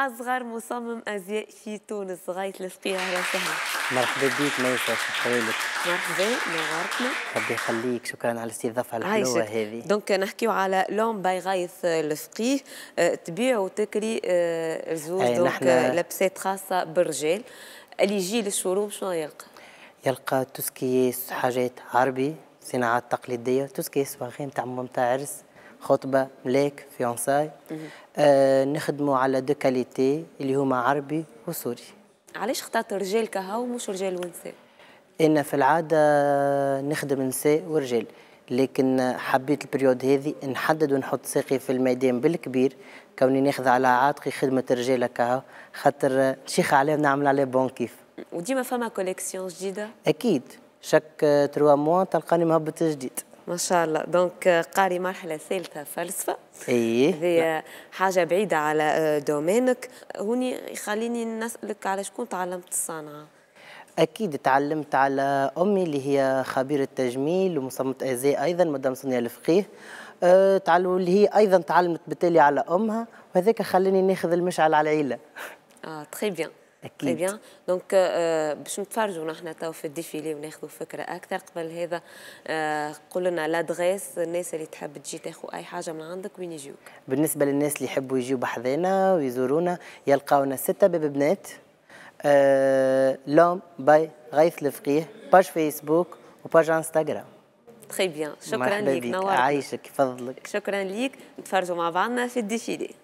أصغر مصمم أزياء في تونس غايث الفقيه. أهلا وسهلا. مرحبا بك ميساء، شحوالك؟ مرحبا، نورتنا. ربي يخليك، شكرا على الاستضافة الحلوة هذه. دونك نحكيو على لون باي غايث الفقيه، تبيع وتكري الزوج دونك لبسات خاصة بالرجال. اللي يجي للشروب شنو يلقى؟ يلقى توسكي حاجات عربي، صناعات تقليدية، توسكي صباغي نتاع عرس، خطبة، ملاك، فيونساي. نخدموا على دو كاليتي اللي هما عربي وسوري. علاش اخترت رجال كهو ومش رجال ونساء؟ أنا في العادة نخدم نساء ورجال، لكن حبيت البريود هذه نحدد ونحط ساقي في الميدان بالكبير، كوني ناخذ على عاتقي خدمة الرجال كهو، خاطر نشيخ عليه ونعمل عليه بون كيف. وديما فما كوليكسيون جديدة؟ أكيد، شك 3 موا تلقاني مهبط جديد. ما شاء الله. دونك قاري مرحلة ثالثة فلسفة. إيه. هي حاجة بعيدة على دومينك، هوني يخليني نسألك على شكون تعلمت الصنعة؟ أكيد تعلمت على أمي اللي هي خبيرة تجميل ومصممة أزياء أيضا، مدام سونيا الفقيه، اللي هي أيضا تعلمت بالتالي على أمها، وهذاك خلاني ناخذ المشعل على العيلة. تخي بيان. اكيد. بيان. دونك باش نتفرجوا نحن تو في الديفيلي وناخذوا فكره اكثر. قبل هذا قول لنا لادغيس، الناس اللي تحب تجي تاخذ اي حاجه من عندك وين يجيوك؟ بالنسبه للناس اللي يحبوا يجيو بحذانا ويزورونا، يلقاونا 6 باب بنات، لوم باي غايث الفقيه، باج فيسبوك وباج انستغرام. تخي بيان، شكرا ليك، نورتنا. عايشك، فضلك. شكرا ليك، نتفرجوا مع بعضنا في الديفيلي.